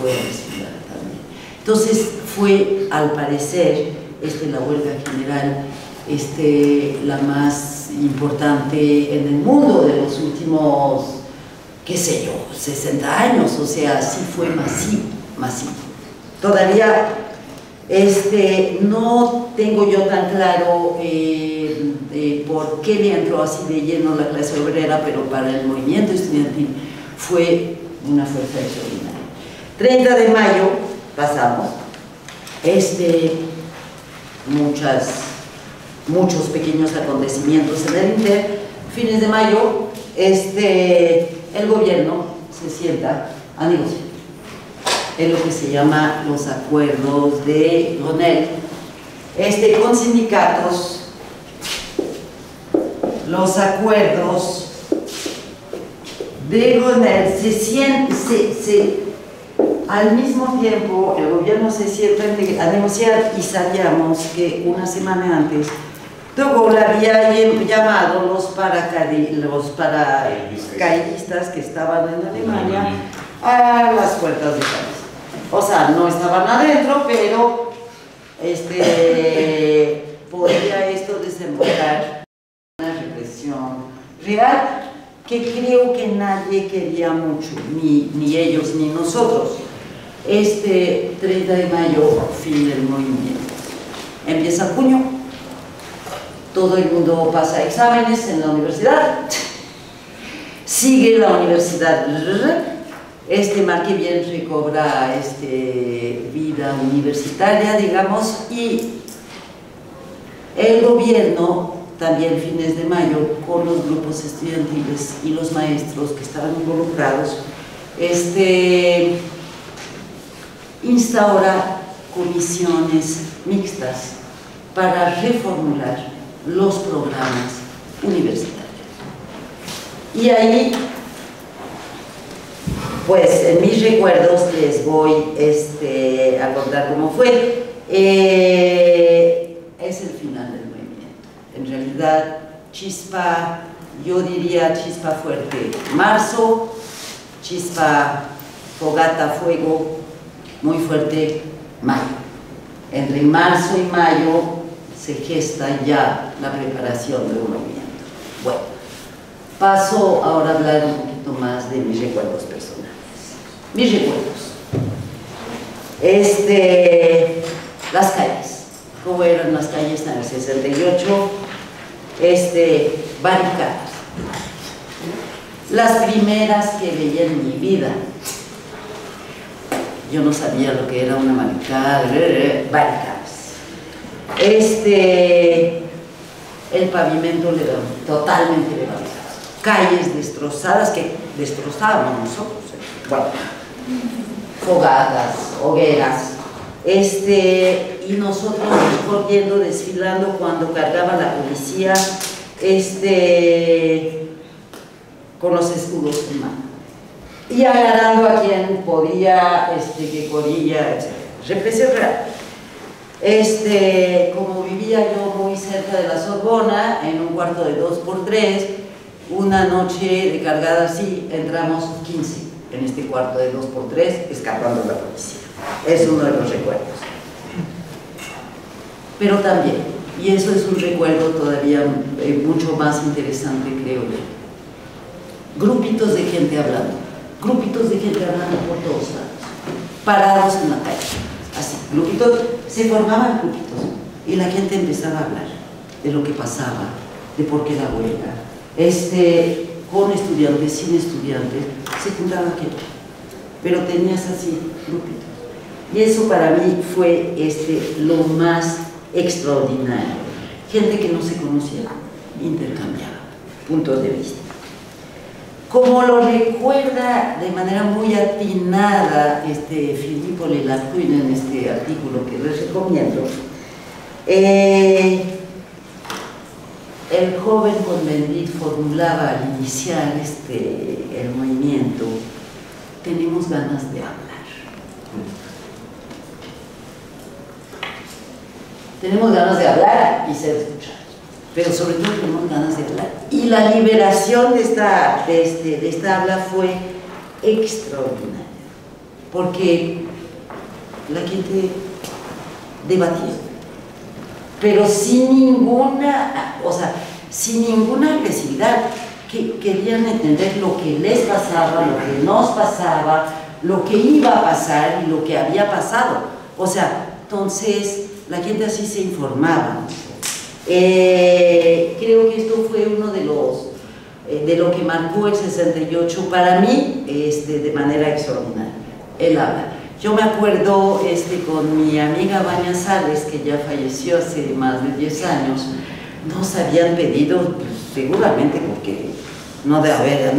fue a desfilar también. Entonces fue, al parecer, la huelga general la más importante en el mundo de los últimos, qué sé yo, 60 años, o sea, sí fue masivo, masivo. Todavía no tengo yo tan claro por qué le entró así de lleno la clase obrera, pero para el movimiento estudiantil fue una fuerza extraordinaria. 30 de mayo pasamos, muchos pequeños acontecimientos en el Inter. Fines de mayo, el gobierno se sienta a negociar en lo que se llama los acuerdos de Grenelle, con sindicatos, los acuerdos de Grenelle al mismo tiempo el gobierno se sienta a negociar, y sabíamos que una semana antes de Gaulle había llamado los paracaidistas que estaban en Alemania a las puertas de París. O sea, no estaban adentro, pero podría esto desembocar en una represión real que creo que nadie quería mucho, ni ellos ni nosotros. 30 de mayo, fin del movimiento. Empieza junio, todo el mundo pasa exámenes en la universidad, sigue la universidad, Marquevien recobra vida universitaria, digamos, y el gobierno, también fines de mayo, con los grupos estudiantiles y los maestros que estaban involucrados, instaura comisiones mixtas para reformular los programas universitarios. Y ahí, pues en mis recuerdos les voy a contar cómo fue. Es el final del movimiento. En realidad, chispa, yo diría chispa fuerte, marzo, chispa, fogata, fuego, muy fuerte, mayo. Entre marzo y mayo se gesta ya la preparación de un movimiento. Bueno, paso ahora a hablar un poquito más de mis recuerdos personales. Mis recuerdos. Las calles. ¿Cómo eran las calles en el 68? Barricadas. Las primeras que veía en mi vida. Yo no sabía lo que era una barricada, barricadas. El pavimento totalmente levantado, calles destrozadas que destrozábamos nosotros. Bueno, fogatas, hogueras, y nosotros corriendo, desfilando cuando cargaba la policía, con los escudos en mano. Y agarrando a quien podía, que podía, etc. Represión real. Como vivía yo muy cerca de la Sorbona, en un cuarto de 2x3, una noche de cargada así, entramos 15 en este cuarto de 2x3, escapando de la policía. Es uno de los recuerdos. Pero también, y eso es un recuerdo todavía mucho más interesante, creo yo, grupitos de gente hablando. Grupitos de gente hablando por todos lados, parados en la calle, así, grupitos, se formaban grupitos y la gente empezaba a hablar de lo que pasaba, de por qué la huelga, con estudiantes, sin estudiantes, se juntaba gente, pero tenías así, grupitos. Y eso para mí fue lo más extraordinario, gente que no se conocía, intercambiaba puntos de vista. Como lo recuerda de manera muy atinada Philippe Lelacrume en este artículo que les recomiendo, el joven Cohn-Bendit formulaba al iniciar el movimiento: tenemos ganas de hablar. Tenemos ganas de hablar y ser escuchados, pero sobre todo tenemos ganas de hablar. Y la liberación de esta habla fue extraordinaria, porque la gente debatía, pero sin ninguna, o sea, sin ninguna agresividad. Que querían entender lo que les pasaba, lo que nos pasaba, lo que iba a pasar y lo que había pasado. O sea, entonces la gente así se informaba. Creo que esto fue uno de los de lo que marcó el 68 para mí de manera extraordinaria, el habla. Yo me acuerdo con mi amiga Vania Sales, que ya falleció hace más de 10 años, nos habían pedido, pues, seguramente porque no ha de haber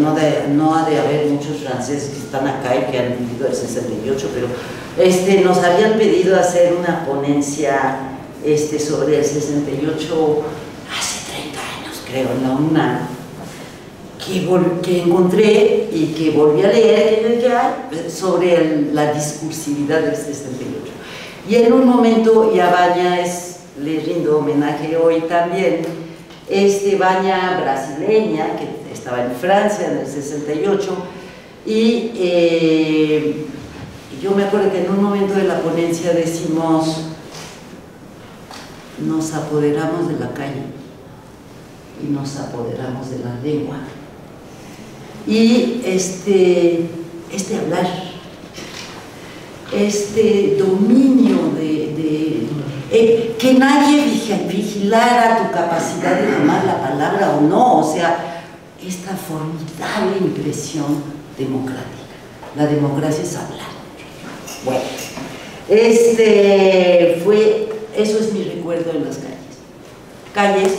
muchos franceses que están acá y que han vivido el 68, pero nos habían pedido hacer una ponencia sobre el 68 hace 30 años, creo, en la UNAM, que encontré y que volví a leer ya sobre la discursividad del 68. Y en un momento, y a Vania le rindo homenaje hoy también, Vania brasileña, que estaba en Francia en el 68, y yo me acuerdo que en un momento de la ponencia decimos: nos apoderamos de la calle y nos apoderamos de la lengua, y hablar, dominio que nadie vigilara tu capacidad de tomar la palabra o no, o sea, esta formidable impresión democrática. La democracia es hablar. Bueno, eso es mi recuerdo en las calles.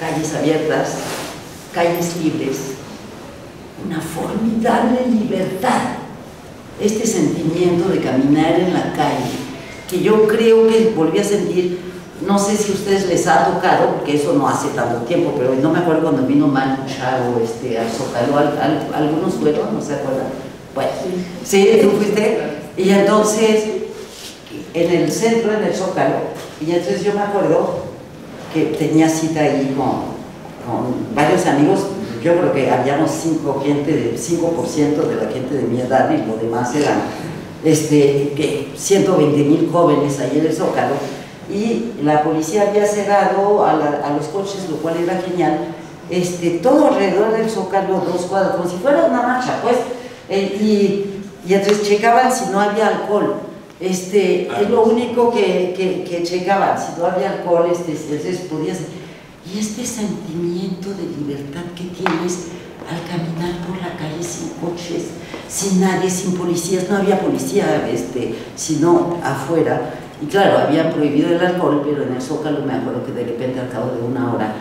Calles abiertas, calles libres, una formidable libertad. Este sentimiento de caminar en la calle, que yo creo que volví a sentir, no sé si a ustedes les ha tocado, porque eso no hace tanto tiempo, pero no me acuerdo cuando vino Manu Chao al Zócalo, algunos fueron, no se acuerdan. Bueno, sí, tú fuiste, y entonces, en el centro, en el Zócalo, y entonces yo me acuerdo que tenía cita ahí con varios amigos. Yo creo que habíamos 5% de la gente de mi edad, y lo demás eran 120,000 jóvenes ahí en el Zócalo, y la policía había cerrado a los coches, lo cual era genial. Todo alrededor del Zócalo, 2 cuadras, como si fuera una marcha, pues, y entonces checaban si no había alcohol. Es lo único que checaban, si no había alcohol, entonces podía ser. Y este sentimiento de libertad que tienes al caminar por la calle sin coches, sin nadie, sin policías, no había policía, sino afuera. Y claro, habían prohibido el alcohol, pero en el Zócalo me acuerdo que de repente al cabo de una hora,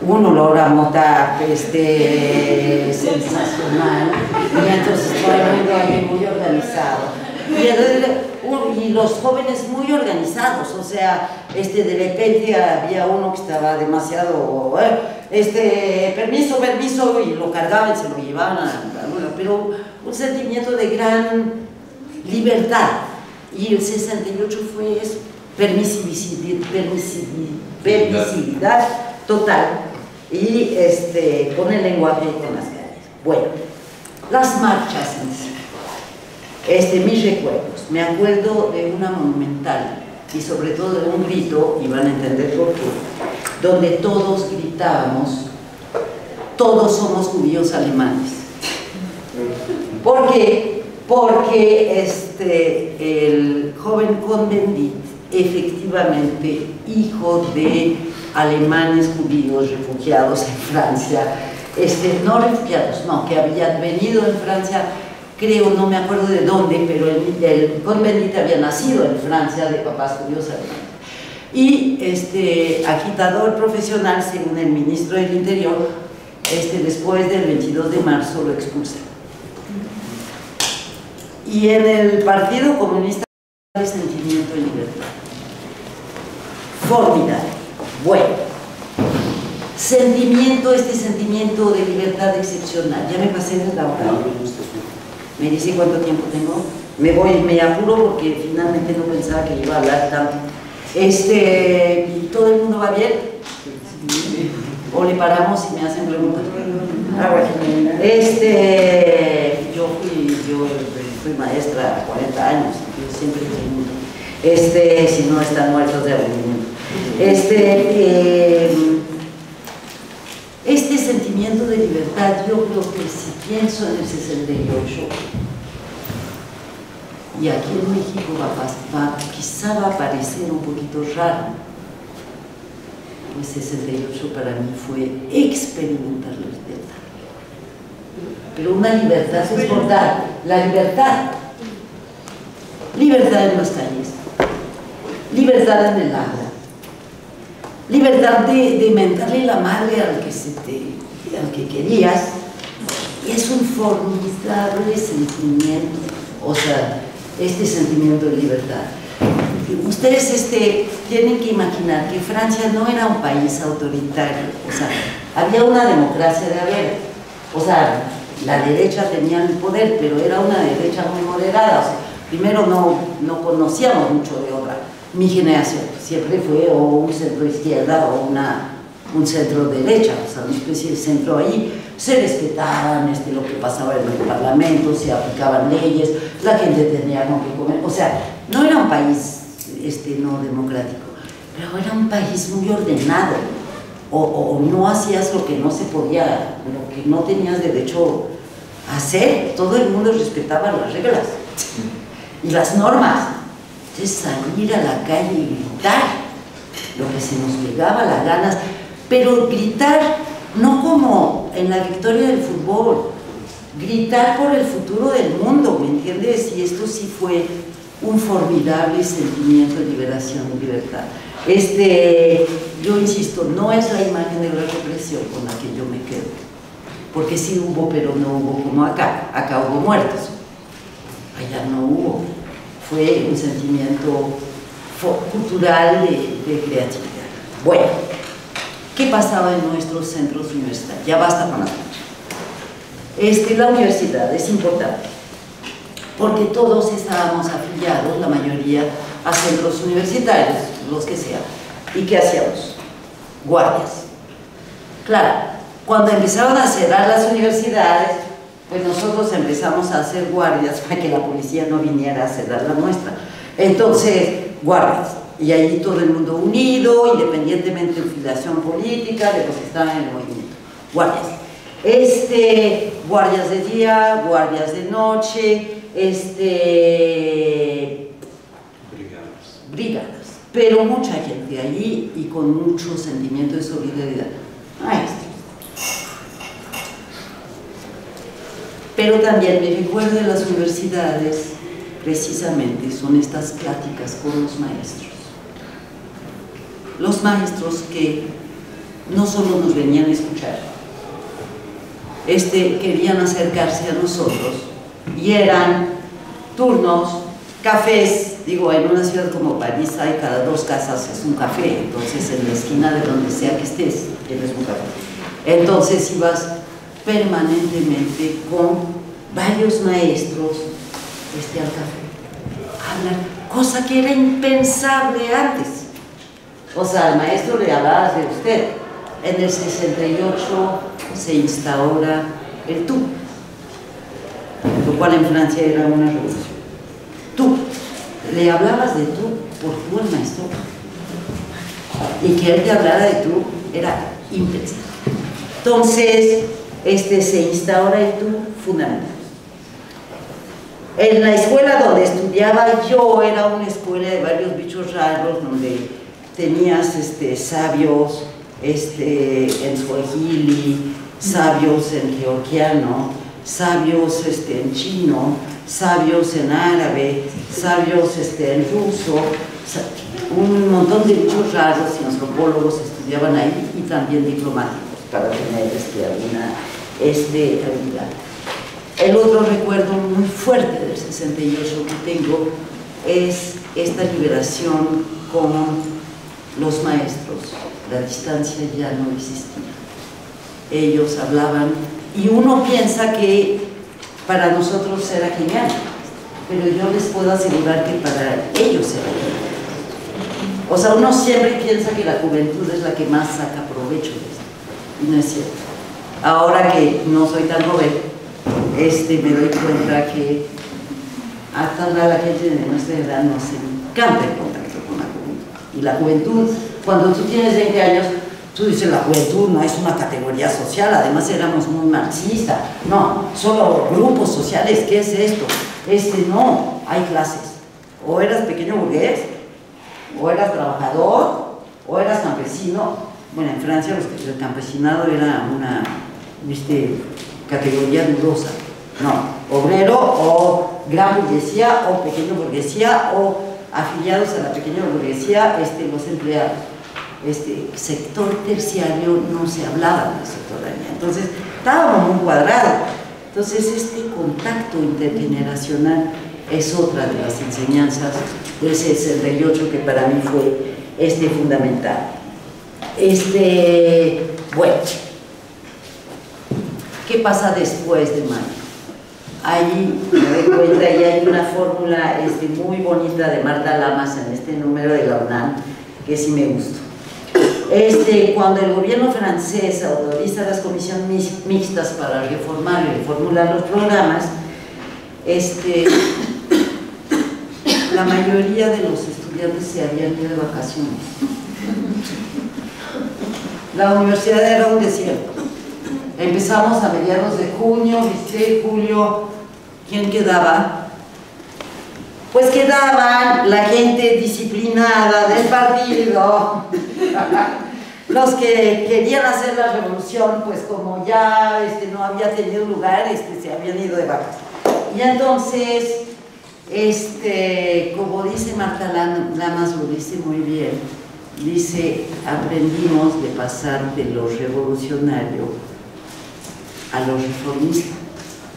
un olor a mota sensacional, y entonces todo el mundo ahí muy organizado. Y los jóvenes muy organizados, o sea, de repente había uno que estaba demasiado, permiso, y lo cargaban, se lo llevaban, pero un sentimiento de gran libertad. Y el 68 fue eso, permisividad total, y con el lenguaje y con las calles. Bueno, las marchas en sí. Mis recuerdos, me acuerdo de una monumental y sobre todo de un grito, y van a entender por qué, donde todos gritábamos: todos somos judíos alemanes. ¿Por qué? Porque el joven Cohn-Bendit, efectivamente hijo de alemanes judíos refugiados en Francia, no refugiados, no, que habían venido en Francia, creo, no me acuerdo de dónde, pero el Cohn-Bendit había nacido en Francia de papás judíos alemanes. Y agitador profesional, según el ministro del Interior, después del 22 de marzo lo expulsan. Y en el Partido Comunista el sentimiento de libertad. Formidable. Bueno. Sentimiento, sentimiento de libertad excepcional. Ya me pasé de la hora. ¿Me dice cuánto tiempo tengo? Me voy, me apuro porque finalmente no pensaba que iba a hablar tanto. ¿Todo el mundo va bien? ¿O le paramos y me hacen preguntas? Ah, bueno. Yo fui maestra 40 años, yo siempre pregunto, si no están muertos de aburrimiento. Este sentimiento de libertad, yo creo que si pienso en el 68, y aquí en México quizá va a parecer un poquito raro, pues 68 para mí fue experimentar la libertad. Pero una libertad es portar la libertad. Libertad en las calles, libertad en el agua, libertad de mentarle la madre al que querías. Y es un formidable sentimiento, o sea, este sentimiento de libertad. Ustedes tienen que imaginar que Francia no era un país autoritario, o sea, había una democracia de haber, o sea, la derecha tenía el poder, pero era una derecha muy moderada, o sea, primero no conocíamos mucho de obra. Mi generación siempre fue o un centro izquierda o un centro derecha, o sea, una especie de centro ahí. Se respetaban lo que pasaba en el parlamento, se aplicaban leyes, la gente tenía con qué comer, o sea, no era un país no democrático, pero era un país muy ordenado, o no hacías lo que no se podía, lo que no tenías derecho a hacer, todo el mundo respetaba las reglas y las normas. Entonces salir a la calle y gritar lo que se nos pegaba las ganas, pero gritar no como en la victoria del fútbol, gritar por el futuro del mundo, ¿me entiendes? Y esto sí fue un formidable sentimiento de liberación y libertad. Yo insisto, no es la imagen de la represión con la que yo me quedo, porque sí hubo, pero no hubo como acá. Acá hubo muertos, allá no hubo. Fue un sentimiento cultural de creatividad. Bueno, ¿qué pasaba en nuestros centros universitarios? Ya basta con la la universidad es importante, porque todos estábamos afiliados, la mayoría, a centros universitarios, los que sean. ¿Y qué hacíamos? Guardias. Claro, cuando empezaron a cerrar las universidades, pues nosotros empezamos a hacer guardias para que la policía no viniera a cerrar la nuestra. Entonces, guardias. Y ahí todo el mundo unido, independientemente de filiación política, de los que estaban en el movimiento. Guardias. Guardias de día, guardias de noche, brigadas, pero mucha gente allí y con mucho sentimiento de solidaridad. Pero también me recuerdo de las universidades, precisamente son estas pláticas con los maestros. Los maestros que no solo nos venían a escuchar, querían acercarse a nosotros. Y eran turnos, cafés, digo, en una ciudad como París hay cada dos casas es un café, entonces en la esquina de donde sea que estés, tienes un café. Entonces ibas permanentemente con varios maestros al café a hablar, cosa que era impensable antes. O sea, al maestro le hablabas de usted. En el 68 se instaura el tú, lo cual en Francia era una revolución. Tú, le hablabas de tú por tú al maestro, y que él te hablara de tú era impensable. Entonces, se instaura el tú fundamental. En la escuela donde estudiaba yo era una escuela de varios bichos raros, donde tenías sabios en suajili, sabios en georgiano, sabios en chino, sabios en árabe, sabios en ruso, un montón de bichos raros, y antropólogos estudiaban ahí, y también diplomáticos para tener alguna habilidad. El otro recuerdo muy fuerte del 68 que tengo es esta liberación con los maestros. La distancia ya no existía. Ellos hablaban. Y uno piensa que para nosotros era genial, pero yo les puedo asegurar que para ellos era genial. O sea, uno siempre piensa que la juventud es la que más saca provecho de esto, y no es cierto. Ahora que no soy tan joven, me doy cuenta que a tratar a la gente de nuestra edad nos encanta el contacto con la juventud. Y la juventud, cuando tú tienes 20 años, tú dices, la juventud no es una categoría social, además éramos muy marxistas. No, solo grupos sociales, ¿qué es esto? No, hay clases. O eras pequeño burgués, o eras trabajador, o eras campesino. Bueno, en Francia el campesinado era una, ¿viste?, categoría dudosa. No, obrero o gran burguesía o pequeña burguesía o afiliados a la pequeña burguesía, los empleados. Sector terciario no se hablaba de eso todavía. Entonces, estábamos muy cuadrados. Entonces, contacto intergeneracional es otra de las enseñanzas del 68 que para mí fue fundamental. Bueno, ¿qué pasa después de mayo? Ahí me doy cuenta, y hay una fórmula muy bonita de Marta Lamas en este número de la UNAM que sí me gustó. Cuando el gobierno francés autoriza las comisiones mixtas para reformar y reformular los programas, la mayoría de los estudiantes se habían ido de vacaciones. La universidad era un desierto. Empezamos a mediados de junio, julio. ¿Quién quedaba? Pues quedaban la gente disciplinada del partido. Los que querían hacer la revolución, pues como ya no había tenido lugar, se habían ido de vacas. Y entonces, como dice Marta Lamas, lo dice muy bien, dice, aprendimos de pasar de lo revolucionario a los reformistas,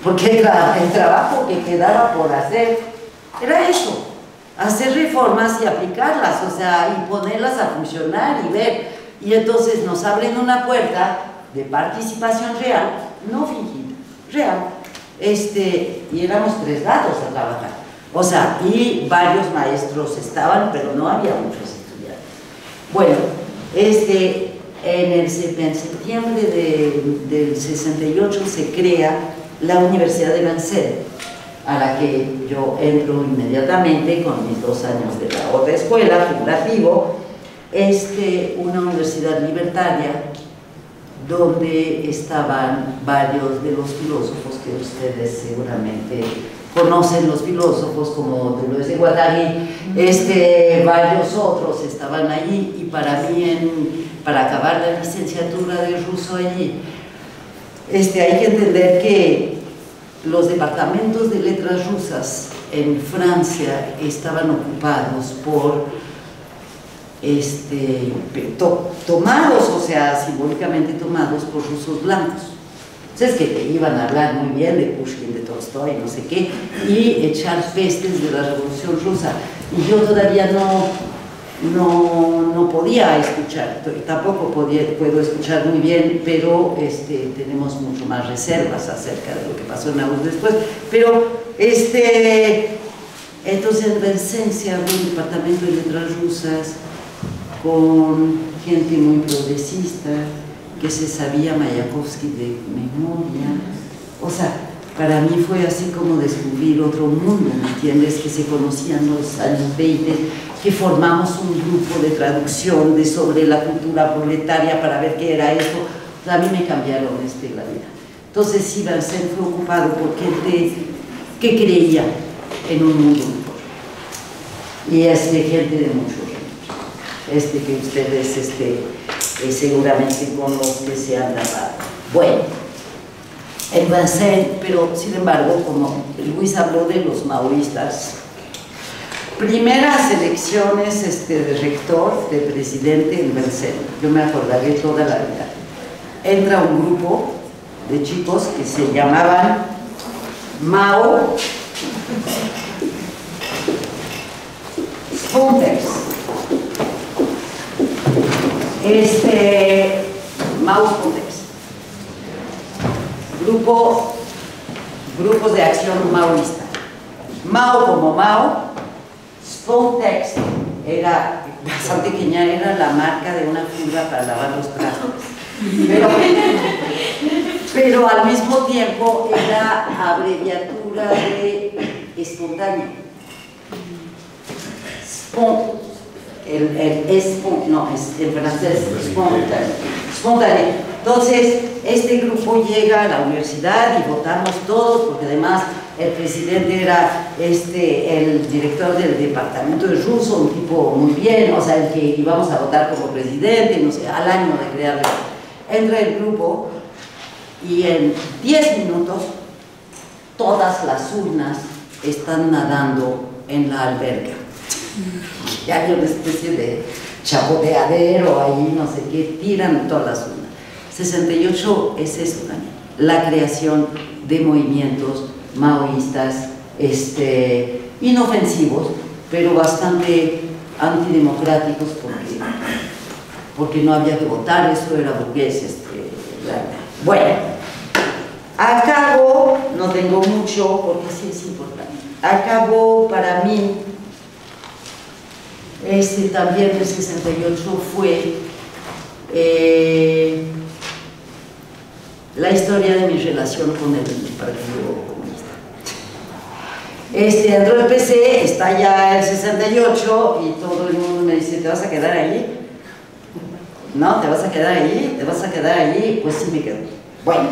porque el trabajo que quedaba por hacer era eso, hacer reformas y aplicarlas, o sea, y ponerlas a funcionar y ver, y entonces nos abren una puerta de participación real, no fingida, real, y éramos 3 dados a trabajar, o sea, y varios maestros estaban, pero no había muchos estudiantes. Bueno, en septiembre del 68 se crea la Universidad de Nanterre, a la que yo entro inmediatamente con mis 2 años de la otra escuela, figurativo, una universidad libertaria donde estaban varios de los filósofos que ustedes seguramente conocen, los filósofos como Deleuze de Guattari, varios otros estaban allí, y para mí para acabar la licenciatura de ruso allí, hay que entender que los departamentos de letras rusas en Francia estaban ocupados por tomados, o sea, simbólicamente tomados por rusos blancos. Entonces, que te iban a hablar muy bien de Pushkin, de Tolstoy, no sé qué, y echar pestes de la revolución rusa. Y yo todavía no podía escuchar, tampoco puedo escuchar muy bien, pero tenemos mucho más reservas acerca de lo que pasó en agosto después. Pero, entonces en Vincennes había un departamento de letras rusas con gente muy progresista, que se sabía Mayakovsky de memoria. O sea, para mí fue así como descubrir otro mundo, ¿me entiendes? Que se conocían los años 20, que formamos un grupo de traducción sobre la cultura proletaria para ver qué era esto. O sea, a mí me cambiaron la vida. Entonces sí, Vincennes fue ocupado por gente que creía en un mundo mejor. Y gente de muchos reinos. Que ustedes... seguramente con los que se han grabado. Bueno, en Vincennes, pero sin embargo, como Luis habló de los maoístas, primeras elecciones de rector, de presidente en Vincennes, yo me acordaré toda la vida. Entra un grupo de chicos que se llamaban Mao Spunters. Grupos de acción maoísta. Mao como Mao, Spontex era bastante pequeña, era la marca de una funda para lavar los trastos, pero al mismo tiempo era abreviatura de y espontáneo. Espontáneo. Entonces, este grupo llega a la universidad y votamos todos, porque además el presidente era el director del departamento de ruso, un tipo muy bien, o sea, el que íbamos a votar como presidente, no sé, al año de crearlo. Entra el grupo y en 10 minutos todas las urnas están nadando en la alberca. Y hay una especie de chapoteadero ahí, no sé qué, tiran todas las urnas. 68 es eso también, la creación de movimientos maoístas inofensivos, pero bastante antidemocráticos, porque no había que votar, eso era burgués. Bueno, acabo, no tengo mucho porque sí es importante, acabo para mí, también el 68 fue la historia de mi relación con el Partido Comunista. Dentro del PC está ya el 68 y todo el mundo me dice, ¿te vas a quedar ahí? ¿No? ¿Te vas a quedar ahí? ¿Te vas a quedar ahí? Pues sí me quedo. Bueno,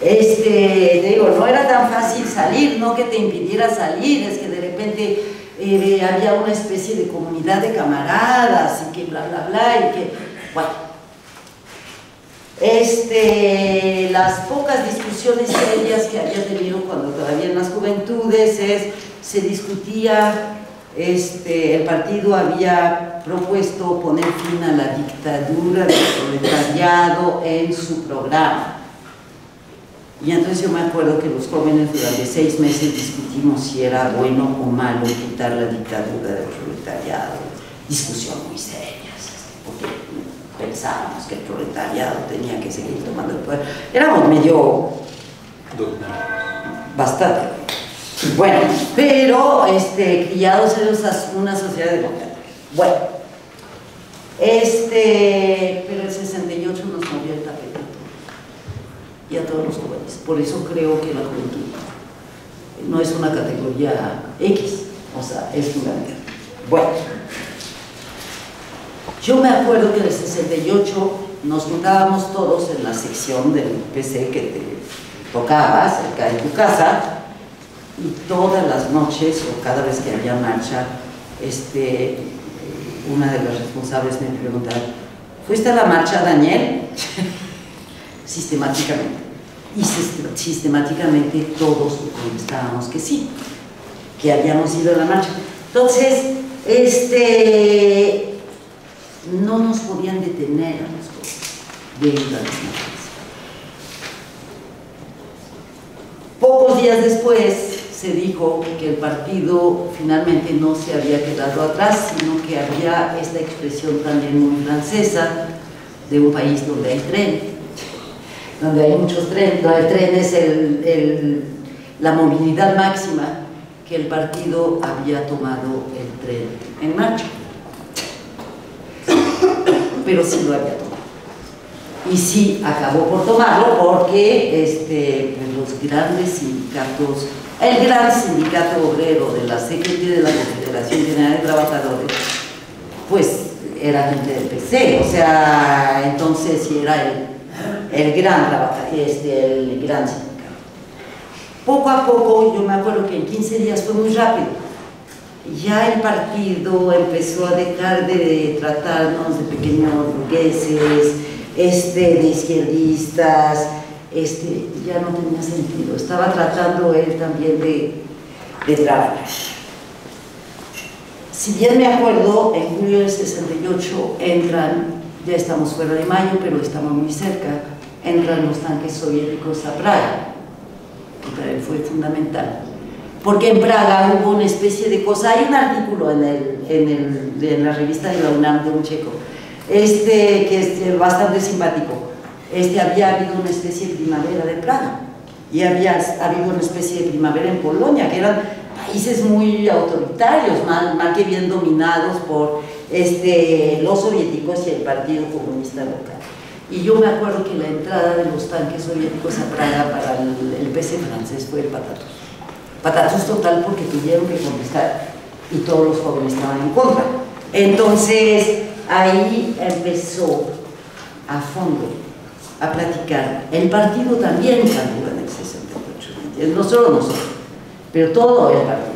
te digo, no era tan fácil salir, no que te impidiera salir, es que de repente había una especie de comunidad de camaradas y que bla bla bla y que, bueno. Las pocas discusiones serias que había tenido cuando todavía en las juventudes se discutía, el partido había propuesto poner fin a la dictadura del proletariado en su programa. Y entonces yo me acuerdo que los jóvenes durante 6 meses discutimos si era bueno o malo quitar la dictadura del proletariado. Discusión muy seria, porque pensábamos que el proletariado tenía que seguir tomando el poder. Éramos medio... bastante. Bueno, pero criados en una sociedad democrática. Bueno, pero el 68 nos movió el tapete y a todos los jóvenes. Por eso creo que la juventud no es una categoría X, o sea, es fundamental. Bueno, yo me acuerdo que en el 68 nos juntábamos todos en la sección del PC que te tocaba cerca de tu casa y todas las noches o cada vez que había marcha, una de las responsables me preguntaba, ¿fuiste a la marcha, Daniel? Sistemáticamente. Y sistemáticamente todos contestábamos que sí, que habíamos ido a la marcha. Entonces, no nos podían detener a las cosas de ir a las marchas. Pocos días después se dijo que el partido finalmente no se había quedado atrás, sino que había esta expresión también muy francesa de un país donde hay tren, donde hay muchos trenes, donde el tren es la movilidad máxima, que el partido había tomado el tren en marcha. Pero sí lo había tomado. Y sí acabó por tomarlo porque los grandes sindicatos, el gran sindicato obrero de la CGT de la Confederación General de Trabajadores, pues era gente del PC, o sea, entonces sí era el gran sindicato. Poco a poco, yo me acuerdo que en 15 días fue muy rápido. Ya el partido empezó a dejar de tratarnos de pequeños burgueses, de izquierdistas, ya no tenía sentido. Estaba tratando él también de trabajar. Si bien me acuerdo, en julio del 68 entran, ya estamos fuera de mayo, pero estamos muy cerca, entran los tanques soviéticos a Praga, que para él fue fundamental. Porque en Praga hubo una especie de cosa, hay un artículo en la revista de la UNAM de un checo, que es bastante simpático, había habido una especie de primavera de Praga, y había habido una especie de primavera en Polonia, que eran países muy autoritarios, mal que bien dominados por los soviéticos y el Partido Comunista local. Y yo me acuerdo que la entrada de los tanques soviéticos a Praga para el PC francés fue el patatús. Patatús total, porque tuvieron que contestar y todos los jóvenes estaban en contra. Entonces ahí empezó a fondo a platicar. El partido también cambió en el 68, no solo nosotros, pero todo el partido.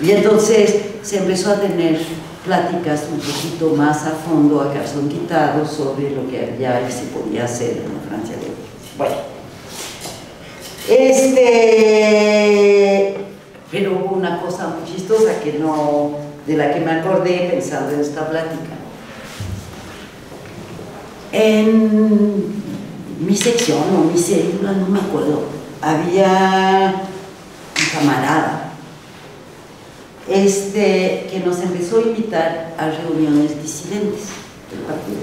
Y entonces se empezó a tener pláticas un poquito más a fondo, a calzón quitado, sobre lo que había y se podía hacer en la Francia de hoy. Bueno, pero hubo una cosa muy chistosa que no, de la que me acordé pensando en esta plática. En mi sección o mi célula, no me acuerdo, había un camarada que nos empezó a invitar a reuniones disidentes del partido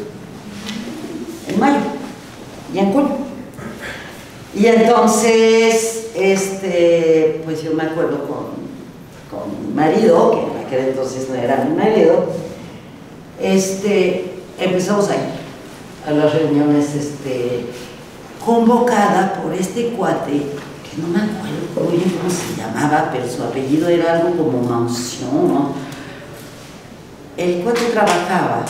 en mayo y en junio. Y entonces pues yo me acuerdo con mi marido, que en aquel entonces no era mi marido, empezamos a ir a las reuniones convocada por este cuate, que no me acuerdo bien cómo se llamaba, pero su apellido era algo como Mansión, ¿no? El cuate trabajaba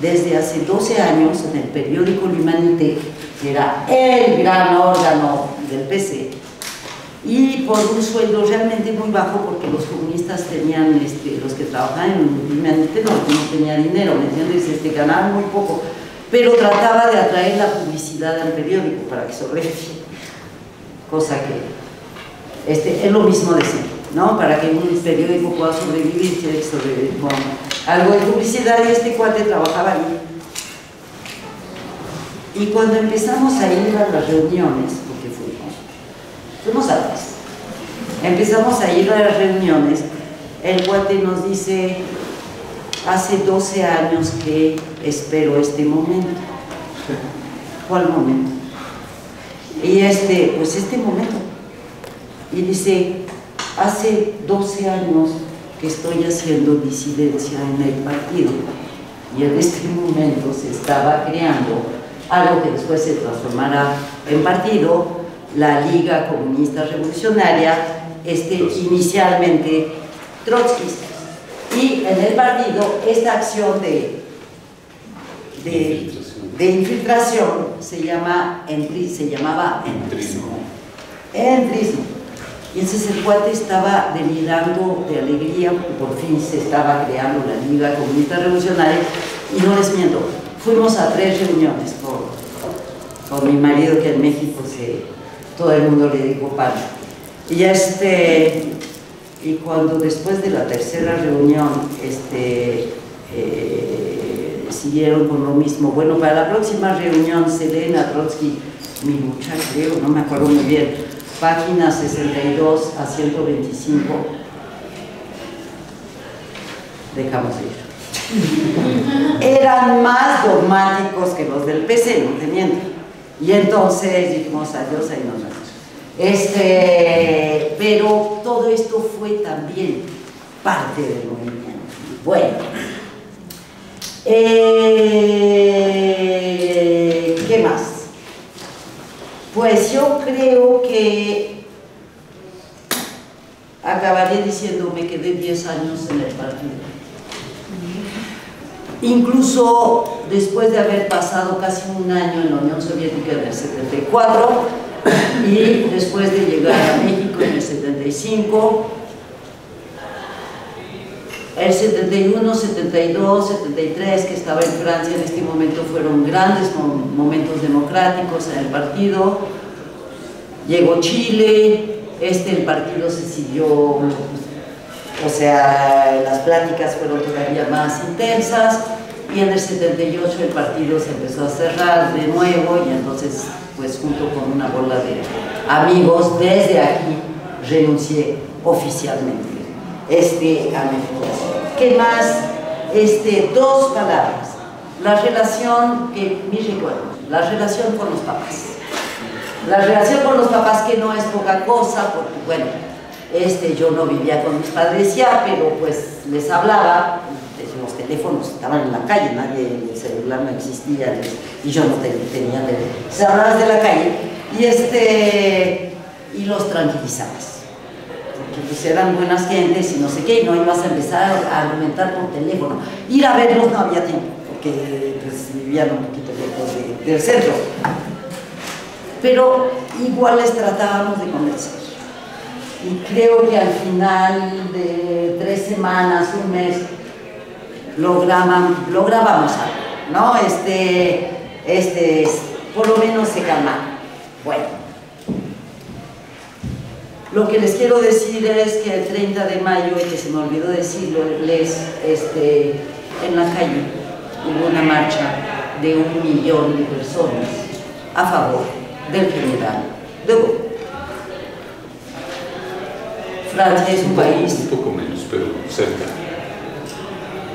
desde hace 12 años en el periódico L'Humanité, que era el gran órgano del PC, y por un sueldo realmente muy bajo, porque los comunistas tenían, los que trabajaban en L'Humanité no tenían dinero, ¿me entiendes? Ganaban muy poco, pero trataba de atraer la publicidad al periódico para que sobreviviera, cosa que es lo mismo decir, ¿no? Para que un periódico pueda sobrevivir, tiene que sobrevivir con algo de publicidad, y este cuate trabajaba ahí. Y cuando empezamos a ir a las reuniones, porque fuimos a las, empezamos a ir a las reuniones, el cuate nos dice: hace 12 años que espero este momento. ¿Cuál momento? Y pues este momento. Y dice: hace 12 años que estoy haciendo disidencia en el partido, y en este momento se estaba creando algo que después se transformará en partido, la Liga Comunista Revolucionaria, inicialmente Trotsky. Y en el partido, esta acción de infiltración se llamaba entrismo. Entrismo. Y entonces el cuate estaba delirando de alegría porque por fin se estaba creando la Liga Comunista Revolucionaria. Y no les miento, fuimos a 3 reuniones con mi marido, que en México todo el mundo le dijo pan. Y y cuando después de la 3ª reunión siguieron con lo mismo: bueno, para la próxima reunión se leen a Trotsky, mi lucha, creo, no me acuerdo muy bien, páginas 62 a 125, dejamos de ir. Eran más dogmáticos que los del PC, no te miento. Y entonces dijimos adiós, ahí nos vemos. Pero todo esto fue también parte del movimiento. Bueno, ¿qué más? Pues yo creo que acabaré diciendo: me quedé 10 años en el partido, incluso después de haber pasado casi un año en la Unión Soviética en el 74, y después de llegar a México en el 75, el 71, 72, 73, que estaba en Francia en este momento, fueron grandes momentos democráticos en el partido. Llegó Chile, el partido se siguió, o sea, las pláticas fueron todavía más intensas, y en el 78 el partido se empezó a cerrar de nuevo, y entonces pues junto con una bola de amigos, desde aquí renuncié oficialmente a mi fundación. ¿Qué más? 2 palabras: la relación, que mi recuerdo, la relación con los papás. La relación con los papás, que no es poca cosa, porque bueno, yo no vivía con mis padres ya, pero pues les hablaba. Los teléfonos estaban en la calle, nadie, el celular no existía, y yo no tenía se hablabas de la calle, y los tranquilizabas. porque pues eran buenas gentes y no sé qué, y no ibas a empezar a argumentar por teléfono. Ir a verlos no había tiempo, porque pues, vivían un poquito lejos del centro. Pero igual les tratábamos de convencer. Y creo que al final de 3 semanas, un mes, lográbamos algo, ¿no? Por lo menos se calma. Bueno, lo que les quiero decir es que el 30 de mayo, y que se me olvidó decirlo, en la calle hubo una marcha de 1 millón de personas a favor del general de Gaulle. Francia es un país... un poco menos, pero cerca.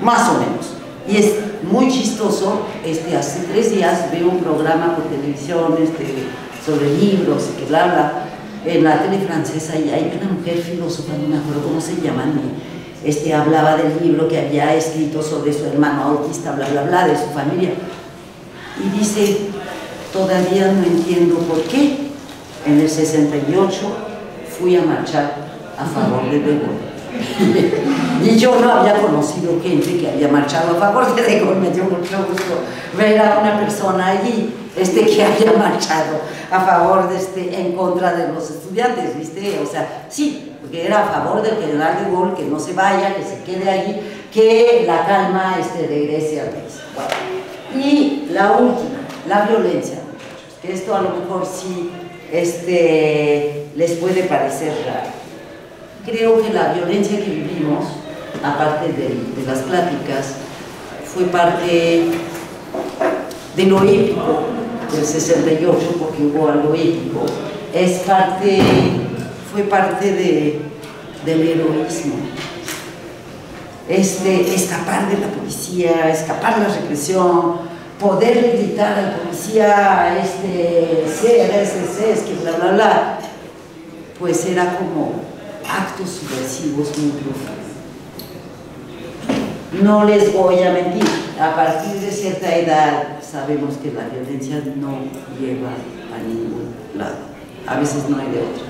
Más o menos. Y es muy chistoso, hace 3 días vi un programa por televisión sobre libros y que bla bla. En la tele francesa y hay una mujer filósofa, no me acuerdo cómo se llama, hablaba del libro que había escrito sobre su hermano autista, bla bla bla, de su familia. Y dice, todavía no entiendo por qué en el 68 fui a marchar a favor de De Gaulle. Y yo no había conocido gente que había marchado a favor de De Gaulle. Me dio mucho gusto ver a una persona allí que había marchado a favor de en contra de los estudiantes, ¿viste? O sea, sí, porque era a favor del general de Gaulle, que no se vaya, que se quede allí, que la calma regrese al país. Bueno, y la última, la violencia, que esto a lo mejor sí les puede parecer raro. Creo que la violencia que vivimos, aparte de las pláticas, fue parte de lo épico del 68, porque hubo algo épico. Fue parte del heroísmo. Escapar de la policía, escapar de la represión, poder gritar a la policía, CRS, que bla, bla, bla, pues era como... actos subversivos muy profundos. No les voy a mentir, a partir de cierta edad sabemos que la violencia no lleva a ningún lado. A veces no hay de otra,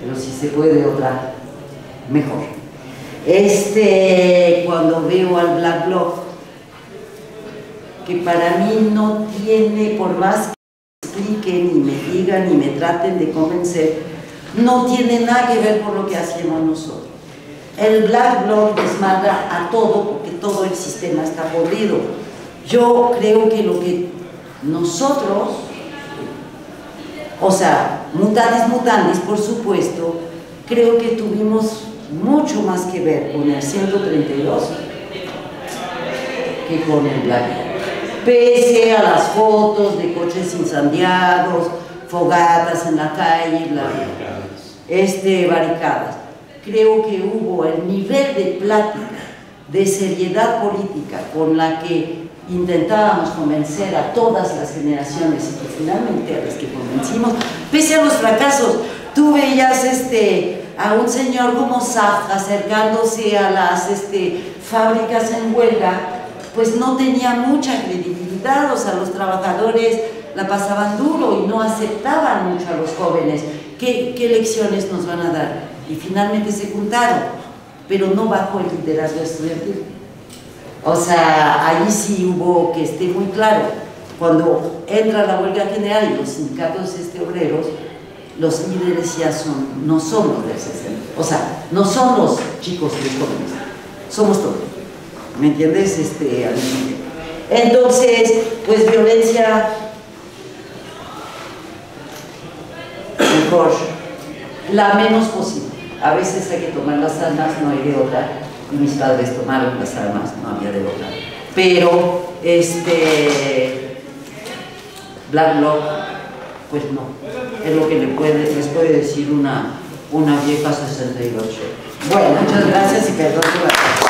pero si se puede de otra, mejor. Cuando veo al Black Block, que para mí no tiene, por más que me expliquen y me digan y me traten de convencer, no tiene nada que ver con lo que hacemos nosotros. El Black Bloc desmadra a todo porque todo el sistema está podrido. Yo creo que lo que nosotros, o sea, mutatis mutandis, por supuesto, creo que tuvimos mucho más que ver con el 132 que con el Black Bloc. Pese a las fotos de coches incendiados, fogatas en la calle, barricadas. Creo que hubo el nivel de plática, de seriedad política con la que intentábamos convencer a todas las generaciones y que finalmente a las que convencimos, pese a los fracasos. Tú veías a un señor como Saab acercándose a las fábricas en huelga, pues no tenía mucha credibilidad, o sea, los trabajadores la pasaban duro y no aceptaban mucho a los jóvenes. ¿Qué lecciones nos van a dar? Y finalmente se juntaron, pero no bajo el liderazgo estudiantil. O sea, allí sí hubo que esté muy claro. Cuando entra la huelga general y los sindicatos obreros, los líderes ya no son los del 60. O sea, no son los chicos y los jóvenes, somos todos. ¿Me entiendes? Entonces, pues violencia... la menos posible. A veces hay que tomar las armas, no hay de otra. Y mis padres tomaron las armas, no había de otra. Pero Black Bloc, pues no. Es lo que les puede decir una vieja 68. Bueno, muchas gracias y perdón por la